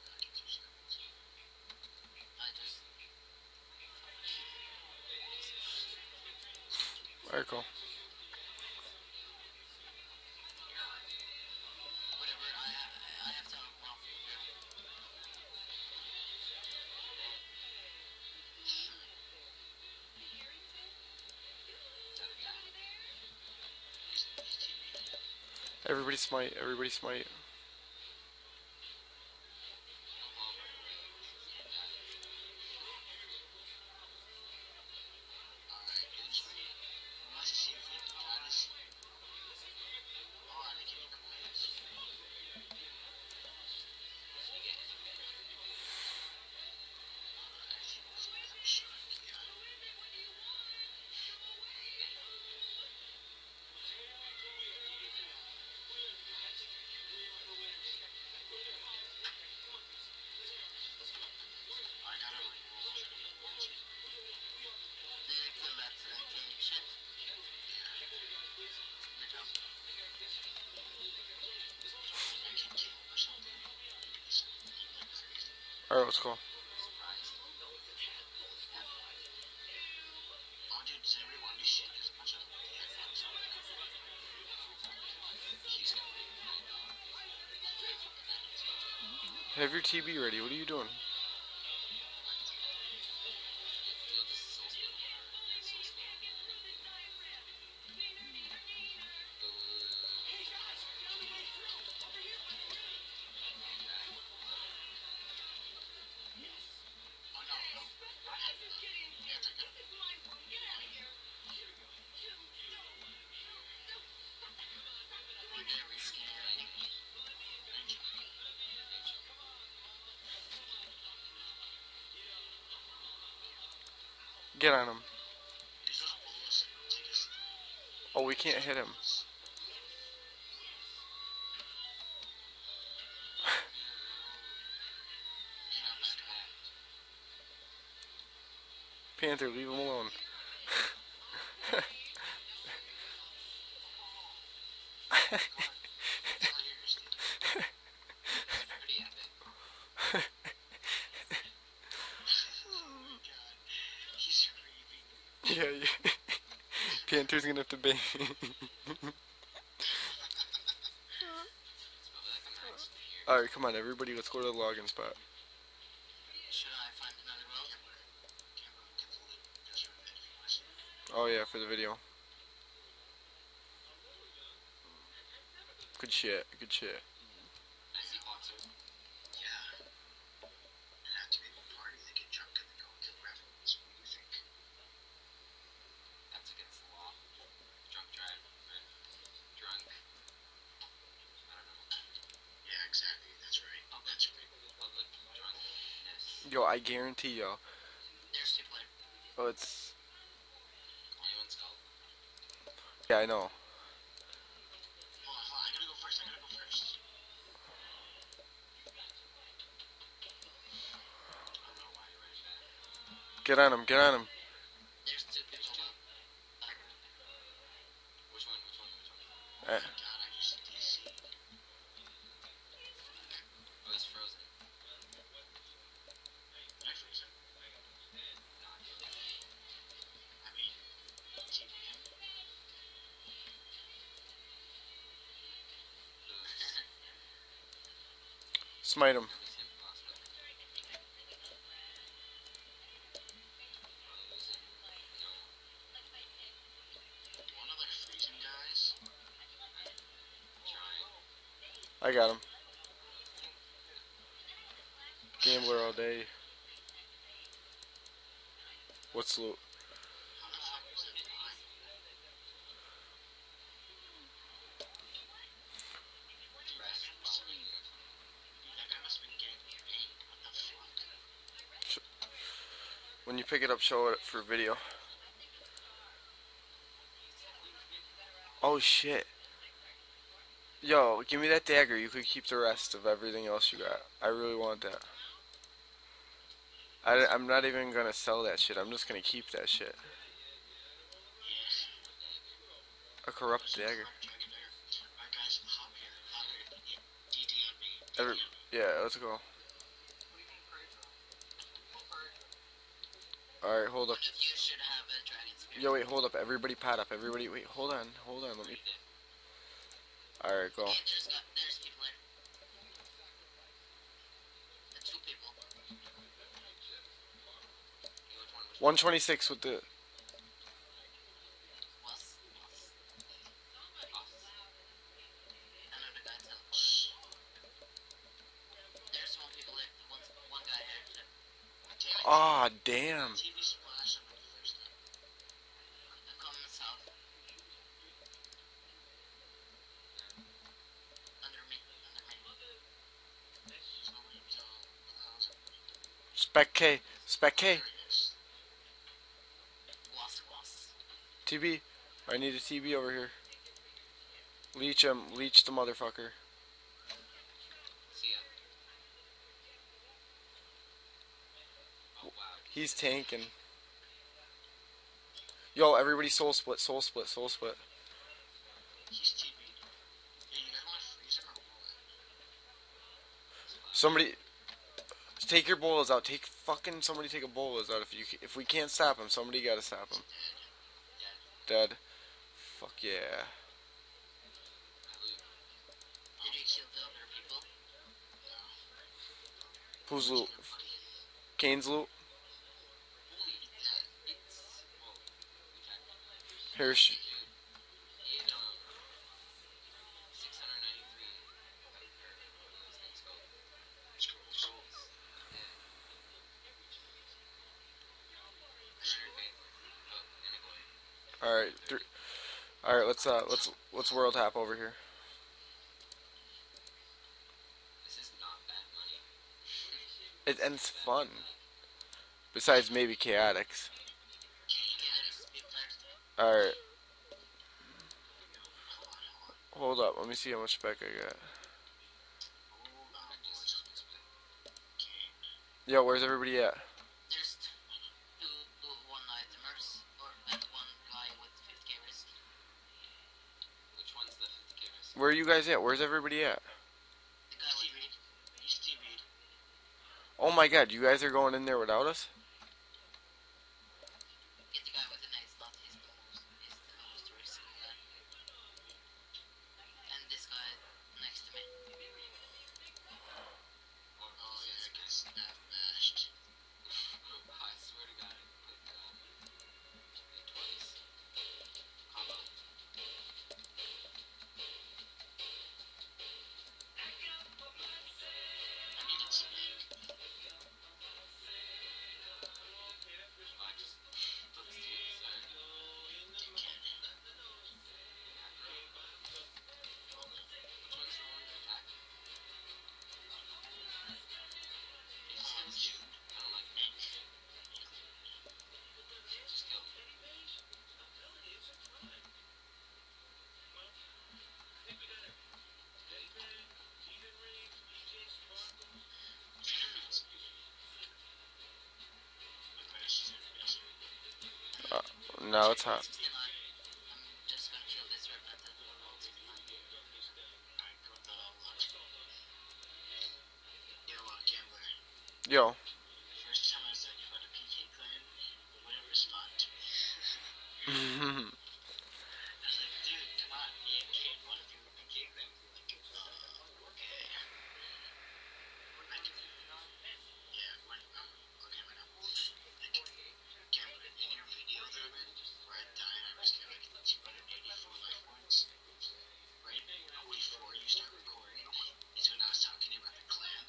Very cool. Everybody smite, everybody smite. Alright, let's go. Have your TB ready. What are you doing? Get on him. Oh, we can't hit him. Panther, leave him alone. Yeah, yeah. Panther's gonna have to bang me. Alright, come on everybody, let's go to the login spot. Oh yeah, for the video. Good shit, good shit. Yo, I guarantee y'all. Oh, it's. Yeah, I know. Get on him, get on him. Smite him. I got him. Gambler all day. What's loot? When you pick it up, show it for video. Oh shit. Yo, give me that dagger. You could keep the rest of everything else you got. I really want that. I'm not even gonna sell that shit. I'm just gonna keep that shit. A corrupt dagger. Yeah, let's go. Alright, hold up. You should have a dragon's Yo, wait, hold up. Everybody pad up. Everybody, wait, hold on. Hold on. Let me... Alright, go. There's people there. There's 2 people. 126 with the... Aw, oh, damn. Spec K. Spec K. TB. I need a TB over here. Leech him. Leech the motherfucker. He's tanking. Yo, everybody soul split, soul split, soul split. Somebody take your bolas out. Take fucking somebody take a bolas out. If we can't stop him, somebody gotta stop him. Dead. Fuck yeah. Who's loot? Kane's loot? Parachute. All right, let's world hop over here. This is not bad money. It ends fun. Besides maybe chaotics. Alright. Hold up. Let me see how much spec I got. Yo, where's everybody at? There's 2 1-itemers, or that one guy with 50k risk. Which one's the 50k risk? Where are you guys at? Where's everybody at? The guy with read. He's TB'd. Oh my god, you guys are going in there without us? No, it's hot. Yo. First time I said you had a PK clan, you wouldn't respond to me. I was like, dude, come on, me and Kane want to do a PK clan. Like, okay. I can do it all. Yeah, when I'm okay, when I'm old, in your video there, where I died, I was getting like 284 life points. Right before you start recording, is when I was talking about the clan.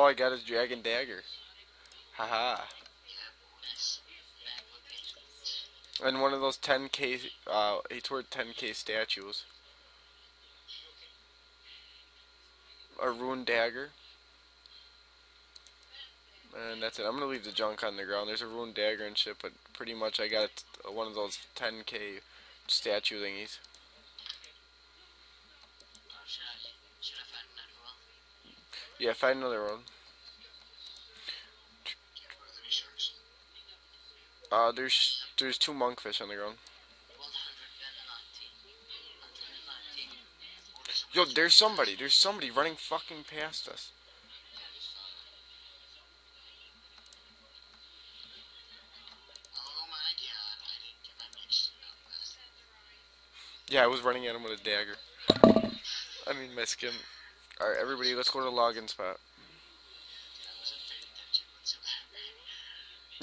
All I got is dragon dagger. Haha. And one of those 10K, it's worth 10K statues. A ruined dagger. And that's it. I'm going to leave the junk on the ground. There's a ruined dagger and shit, but pretty much I got one of those 10K statue thingies. Should I find another one? Yeah, find another one. There's two monkfish on the ground. 119. Yo, there's somebody running fucking past us. Oh my god, I didn't get my mix up last time. Yeah, I was running at him with a dagger. I mean my skin. Alright, everybody, let's go to the login spot.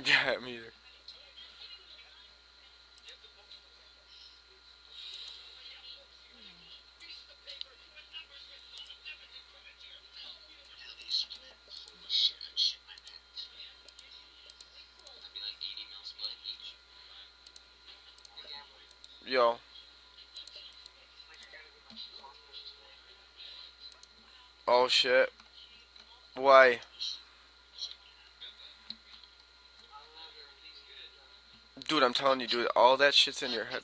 Yeah, me either. Yo. Oh shit. Why? Dude, I'm telling you, dude, all that shit's in your head.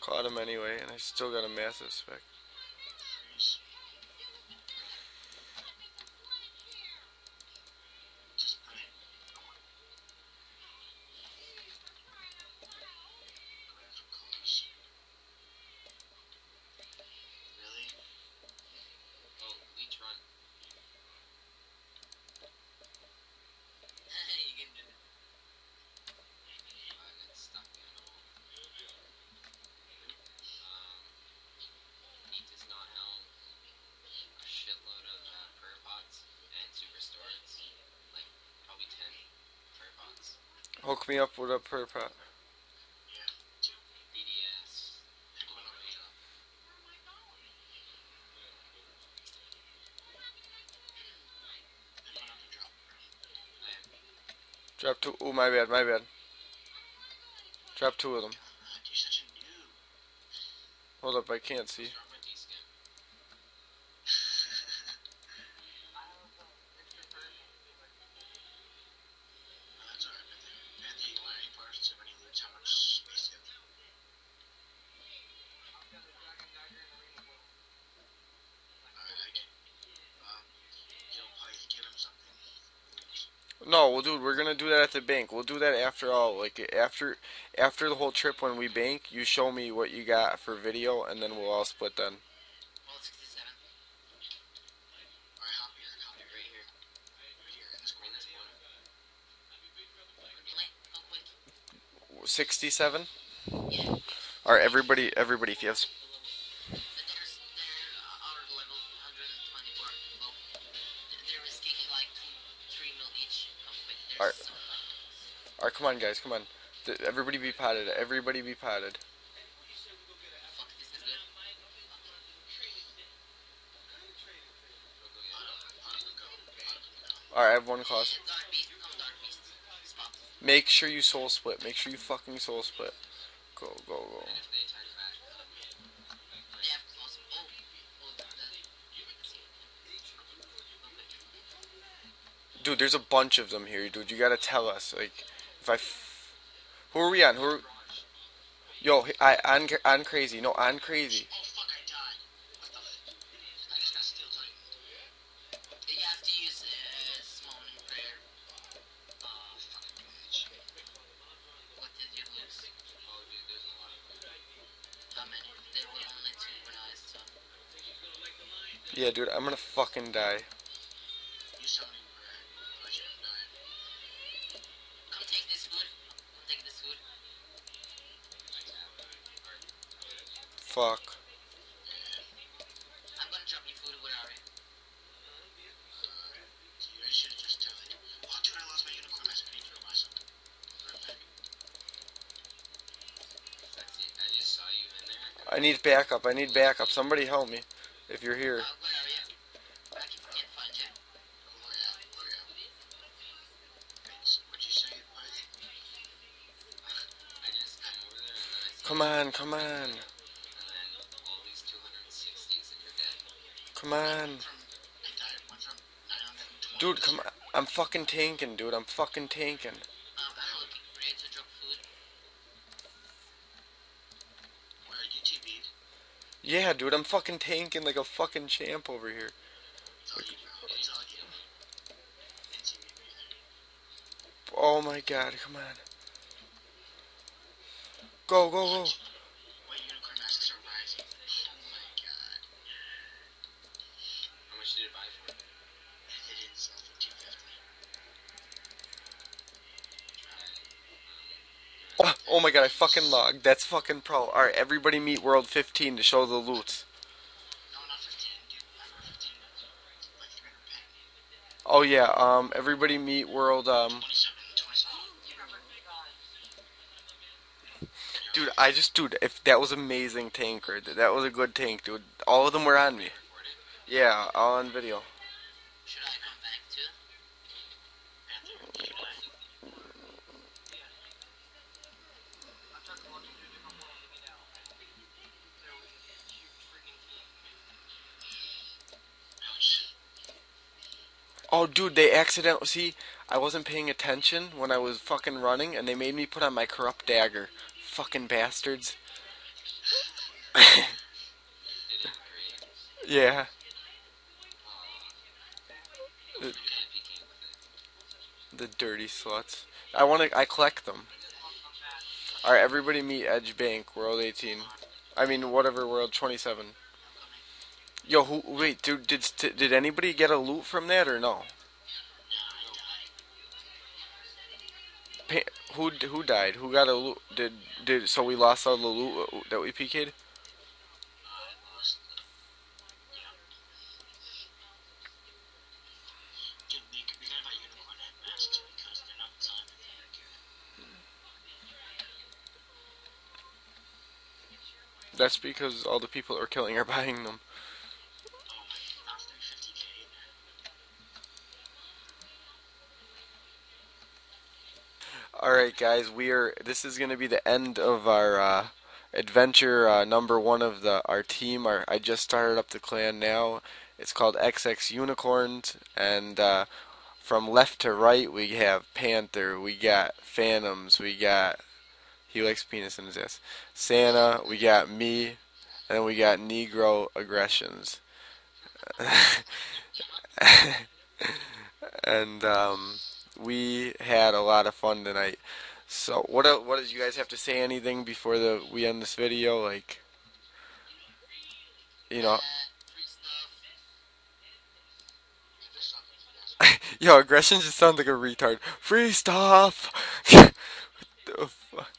Caught him anyway, and I still got a massive spec. Hook me up with a prayer pot. Drop two. Oh, my bad. Drop two of them. Hold up, I can't see. No, well, dude, we're gonna do that at the bank. We'll do that after all, like after the whole trip when we bank. You show me what you got for video, and then we'll all split then. Well, 67. Yeah. All right, everybody, if you have. Alright, come on, guys, come on. Everybody be potted. Everybody be potted. Alright, I have one clause. Make sure you soul split. Make sure you fucking soul split. Go. Dude, there's a bunch of them here, dude. You gotta tell us, like, if who are we on? Yo, on crazy. No, on crazy. Oh fuck, I died. What the fuck? I just got steel titan. You have to use small and prayer. Oh fuck, bitch. What did you lose? Oh, dude, there's a lot of them. How many? There were only two when I was done. Yeah, dude, I'm gonna fucking die. fuck. I'm gonna drop your food away, Ari. I should've just done it. Oh, dude, I lost my unicorn mask. I need to throw myself. I just saw you in there. I need backup. I need backup. Somebody help me. If you're here. Come on, come on. And then all these 260s and you're dead. Come on. Dude, come on. I'm fucking tanking, dude. I'm fucking tanking. Yeah, dude, I'm fucking tanking like a fucking champ over here. Oh my god, come on. Go, go, go. My unicorn masks are rising. Oh my god. How much did it buy for? It didn't sell for $2.50. Oh my god, I fucking logged. That's fucking pro. Alright, everybody meet World 15 to show the loot. No, not 15, dude. World 15. Like 300 pounds. Oh yeah, everybody meet World, Dude, I just, dude, if that was amazing tank right there. That was a good tank, dude. All of them were on me. Yeah, all on video. Should I come back too? Oh, dude, they accidentally, see, I wasn't paying attention when I was fucking running, and they made me put on my corrupt dagger. Fucking bastards. Yeah. The dirty sluts. I collect them. Alright, everybody meet Edge Bank, World 18. I mean, whatever, World 27. Yo, who, wait, dude, did anybody get a loot from that or no? Who died? Who got a loot? So we lost all the loot that we PK'd? I lost the... Yeah. Dude, we gotta buy unicorn head masks because they're not designed for the unicorn. That's because all the people that are killing are buying them. Alright guys, this is going to be the end of our adventure number one of our team. I just started up the clan now. It's called XXGunicorns, and from left to right we have Panther, we got Phantoms, we got, he likes penis in his ass, Santa, we got me, and then we got Negro Aggressions. And we had a lot of fun tonight. So, what did you guys have to say? Anything before we end this video? Like, you know. Yo, Aggression just sounds like a retard. Free stuff. What the fuck?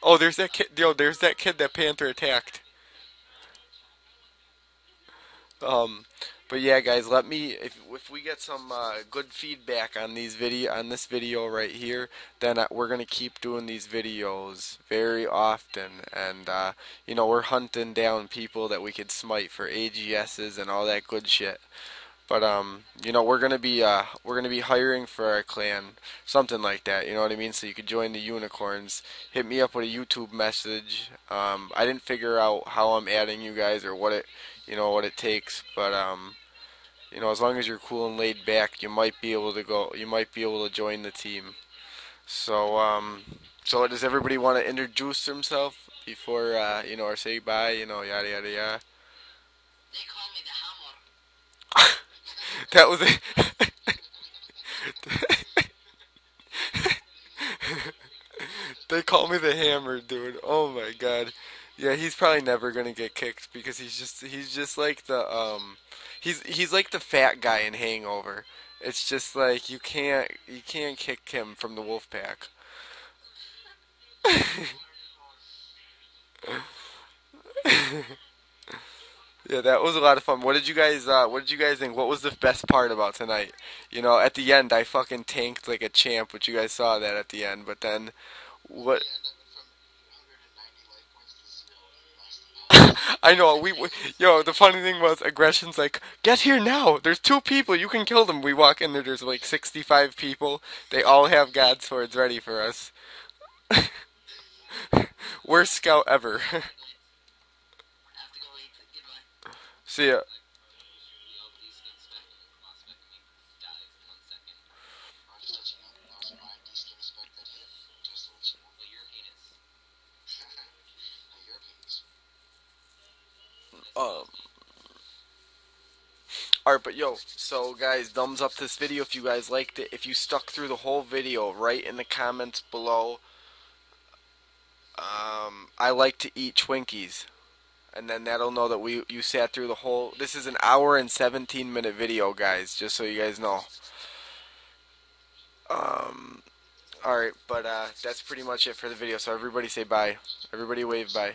Oh, there's that kid. Yo, there's that kid that Panther attacked. But yeah, guys, let me, if we get some good feedback on this video right here, then we're gonna keep doing these videos very often, and you know, we're hunting down people that we could smite for AGSs and all that good shit. But you know, we're gonna be hiring for our clan, something like that. You know what I mean? So you could join the unicorns. Hit me up with a YouTube message. I didn't figure out how I'm adding you guys or what it takes, but you know, as long as you're cool and laid back, you might be able to join the team. So, so does everybody want to introduce themselves before, you know, or say bye, you know, yada, yada, yada? They call me the Hammer. That was it. They call me the Hammer, dude. Oh my god. Yeah, he's probably never gonna get kicked because he's just like the he's like the fat guy in Hangover. It's just like you can't kick him from the wolf pack. Yeah, that was a lot of fun. What did you guys think? What was the best part about tonight? You know, at the end, I fucking tanked like a champ, which you guys saw that at the end. But then, what? I know, yo, the funny thing was, Aggression's like, get here now, there's 2 people, you can kill them. We walk in there, there's like 65 people, they all have God swords ready for us. Worst scout ever. See ya. Alright, but yo, so guys, thumbs up this video if you guys liked it. If you stuck through the whole video, write in the comments below, I like to eat Twinkies. And then that'll know that you sat through the whole, this is an hour and 17-minute video, guys, just so you guys know. Alright, but that's pretty much it for the video, so everybody say bye. Everybody wave bye.